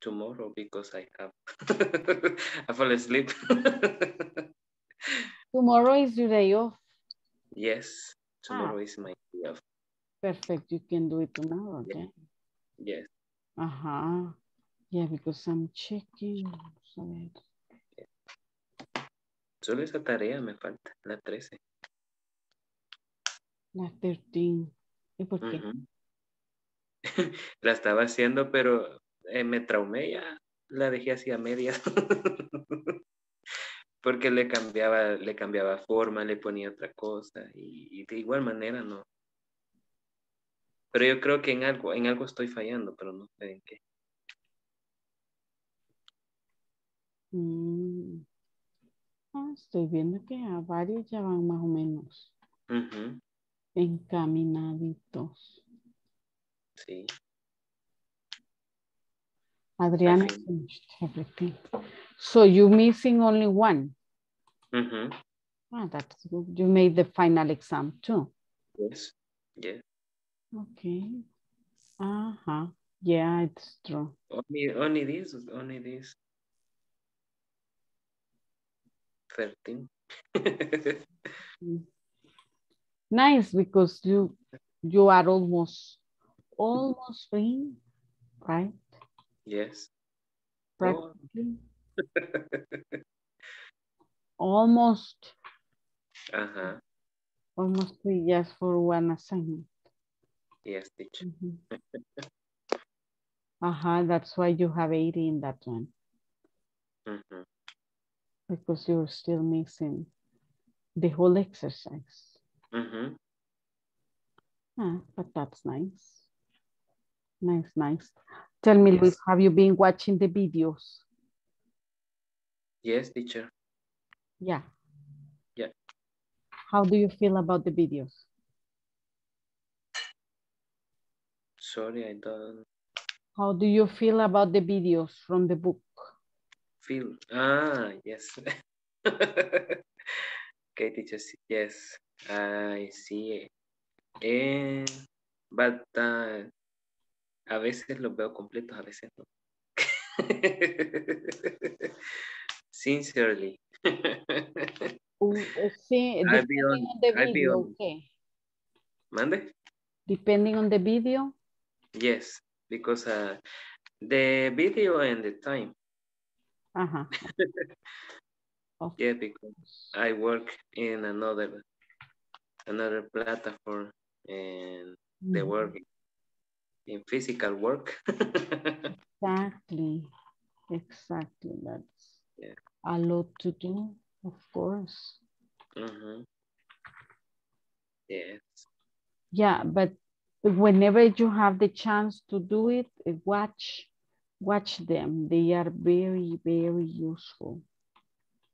tomorrow because I have, I fall asleep. Tomorrow is your day off? Yes, tomorrow ah. is my day off. Perfect, you can do it tomorrow, okay? Yes. yes. Uh-huh, yeah, because I'm checking. Sorry. Solo esa tarea me falta, la trece. La trece. ¿Y por qué? Uh-huh. La estaba haciendo, pero eh, me traumé ya. La dejé así a medias. Porque le cambiaba, le cambiaba forma, le ponía otra cosa. Y, y de igual manera no. Pero yo creo que en algo, en algo estoy fallando, pero no sé en qué. Mm. Ah, estoy viendo que a varios ya van más o menos uh-huh. encaminaditos. Sí. Adriana okay. finished everything. So you're missing only one. Uh-huh. Ah, that's good. You made the final exam too. Yes. Yeah. Okay. Uh-huh. Yeah, it's true. Only, only this, only this. thirteen. Nice, because you you are almost almost free, right? Yes. Practically. Oh. Almost. Uh-huh. Almost free just for one assignment. Yes, teacher. Mm-hmm. Uh-huh, that's why you have eighty in that one. Mm-hmm. Because you're still missing the whole exercise. Mm-hmm. Ah, but that's nice. Nice, nice. Tell me, yes. Luis, have you been watching the videos? Yes, teacher. Yeah. Yeah. How do you feel about the videos? Sorry, I don't... How do you feel about the videos from the book? Feel. Ah, yes. Okay, teacher, yes, I see it. Eh, but uh, a veces los veo completos, a veces no. Sincerely. See, depending on, on the video, on, okay. Mande? Depending on the video? Yes, because uh, the video and the time. Uh-huh. Okay. Yeah, because I work in another another platform and mm-hmm. they work in physical work. Exactly. Exactly. That's yeah. a lot to do, of course. Mm-hmm. Yes. Yeah, but whenever you have the chance to do it, watch. Watch them. They are very, very useful.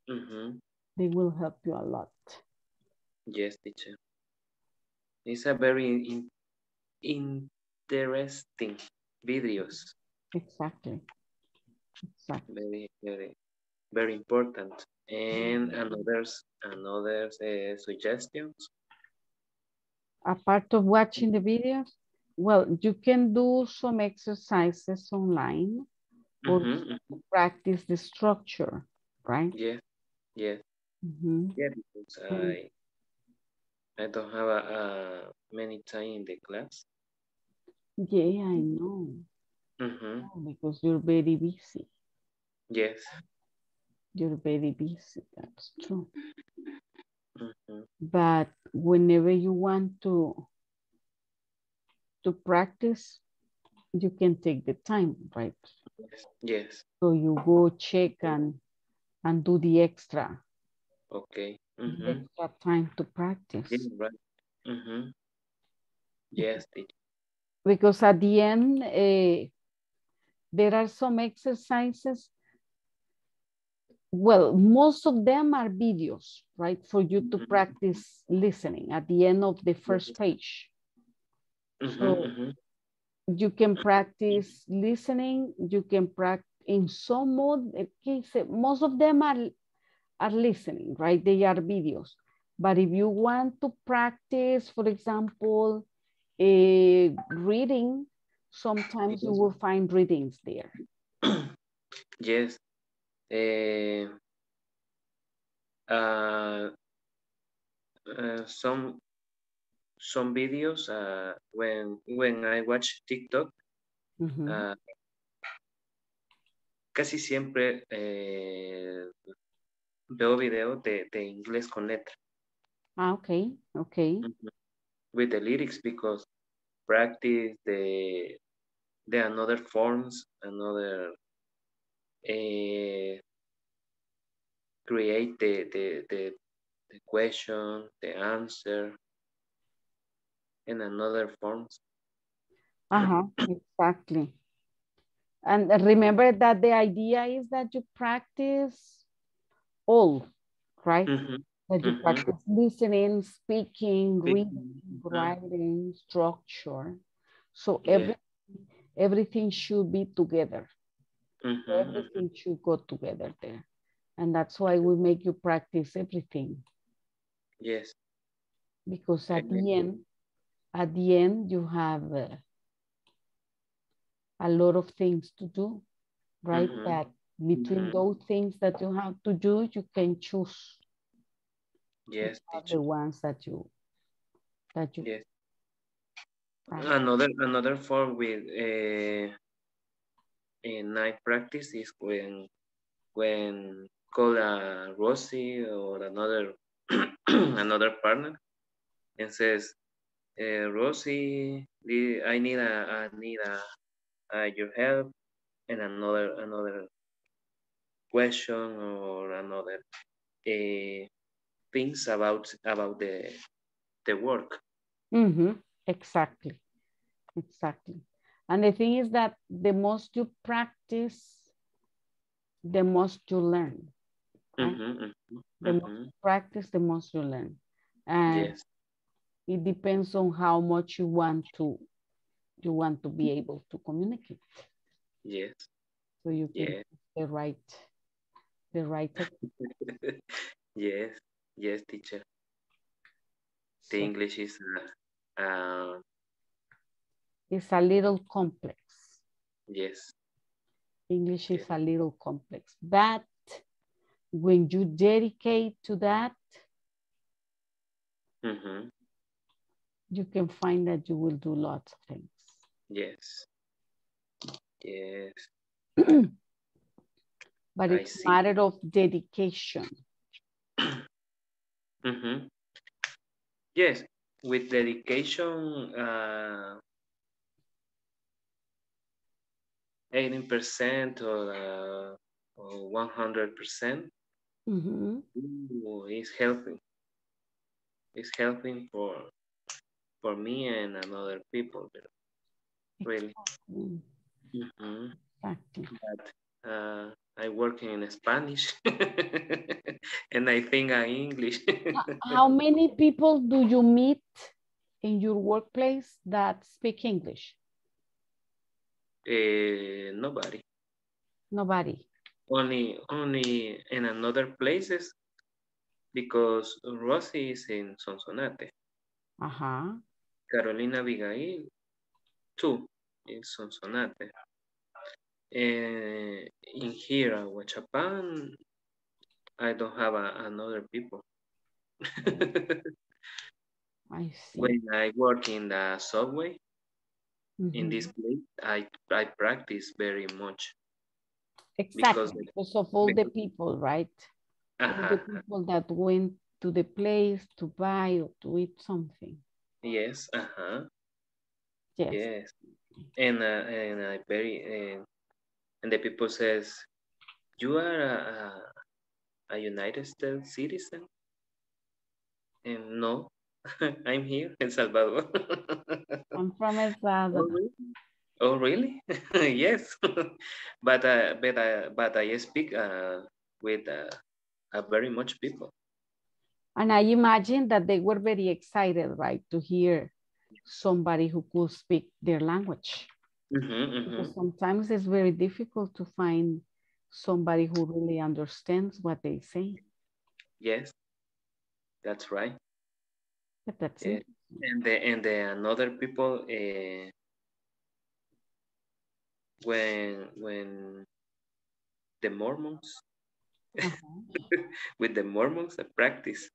Mm-hmm. They will help you a lot. Yes, teacher. It's a very in, in, interesting videos. Exactly. Exactly. Very, very, very important. And another, another uh, suggestions? Apart of watching the videos, well, you can do some exercises online or mm-hmm, mm-hmm. practice the structure, right? Yeah, yeah. Mm-hmm. Yeah, because I, I don't have a, a many time in the class. Yeah, I know. Mm-hmm. Oh, because you're very busy. Yes. You're very busy, that's true. Mm-hmm. But whenever you want to, to practice, you can take the time, right? Yes. Yes. So you go check and, and do the extra. Okay. Mm-hmm. The extra time to practice. Yes, right. Mm-hmm. Yes. Because at the end, uh, there are some exercises. Well, most of them are videos, right? For you to mm-hmm. practice listening at the end of the first page. Mm-hmm, so mm-hmm. you can practice listening. You can practice in some mode, cases, most of them are, are listening, right? They are videos. But if you want to practice, for example, a reading, sometimes you will find readings there. Yes. Uh, uh, uh, some some videos uh, when when I watch TikTok, mm-hmm. uh, casi siempre eh, veo videos de, de inglés con letra. Ah, okay, okay. Mm-hmm. With the lyrics, because practice the the another forms, another. Uh, create the, the, the, the question, the answer in another forms. Uh-huh, exactly. And remember that the idea is that you practice all, right? Mm-hmm. That you mm-hmm. practice listening, speaking, reading, writing, structure. So yeah. every, everything should be together. Mm-hmm. Everything should go together there. And that's why we make you practice everything. Yes. Because at the end, at the end, you have uh, a lot of things to do, right? Mm-hmm. That between mm-hmm. those things that you have to do, you can choose. Yes. The ones that you, that you. Yes. Practice. Another, another form with uh... in night practice is when when call a Rosie or another another partner and says, eh, Rosie, I need a I need a, a your help, and another another question or another uh, things about about the the work. Mm-hmm. Exactly, exactly. And the thing is that the most you practice, the most you learn. Right? Mm-hmm, mm-hmm, the mm-hmm. more you practice, the most you learn. And yes. it depends on how much you want to you want to be able to communicate. Yes. So you can yes. the right the right Yes, yes, teacher. The so. English is uh, uh, It's a little complex. Yes. English yes. is a little complex. But when you dedicate to that, mm-hmm. you can find that you will do lots of things. Yes. Yes. But I it's see. a matter of dedication. Mm-hmm. Yes. With dedication, uh, eighty percent or, uh, or one hundred percent mm-hmm. is helping. It's helping for for me and another people. Really. Exactly. Mm-hmm. Exactly. But uh, I work in Spanish and I think I'm English. How many people do you meet in your workplace that speak English? Uh, nobody. Nobody. Only, only in another places, because Rosie is in Sonsonate. Uh-huh. Carolina Abigail, too, in Sonsonate. Uh, in here, Huachapan, I don't have a, another people. I see. When I work in the subway, mm-hmm. in this place, I, I practice very much. Exactly, because, because of all because, the people, right? Uh-huh. All the people that went to the place to buy or to eat something. Yes, uh-huh. Yes. Yes. And, uh, and I very, uh, and the people says, you are a, a United States citizen? And no, I'm here in Salvador. I'm from El Salvador. Oh, really? Yes. But, uh, but, uh, but I speak uh, with uh, uh, very much people. And I imagine that they were very excited, right, to hear somebody who could speak their language. Mm-hmm, mm-hmm. Because sometimes it's very difficult to find somebody who really understands what they say. Yes, that's right. But that's yeah. it. And the, and the another people... Uh, When when the Mormons, uh-huh. with the Mormons, I practice.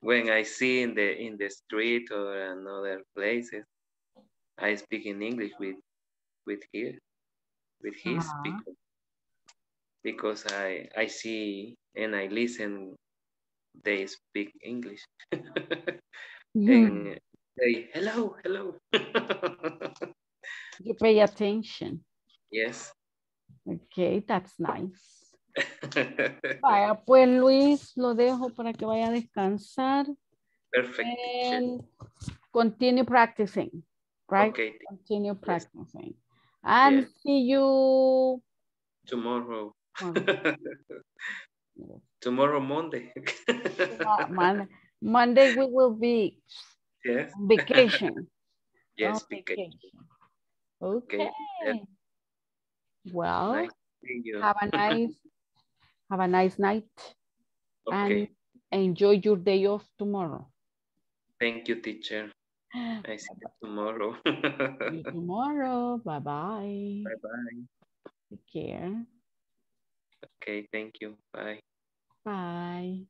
When I see in the in the street or another places, I speak in English with with here, with his uh-huh. people, because I I see and I listen. They speak English. Mm-hmm. And they hello hello. You pay attention. Yes. Okay, that's nice. Vaya, pues Luis, lo dejo para que vaya a descansar. Perfect. And continue practicing, right? Okay. Continue practicing. Yes. And yes. see you tomorrow. Tomorrow, tomorrow Monday. Monday. Monday we will be yes. on vacation. Yes, on vacation. vacation. Okay. okay. Well, nice have a nice have a nice night. Okay. And enjoy your day off tomorrow. Thank you, teacher. I see you tomorrow. See you tomorrow. Bye bye. Bye bye. Take care. Okay, thank you. Bye. Bye.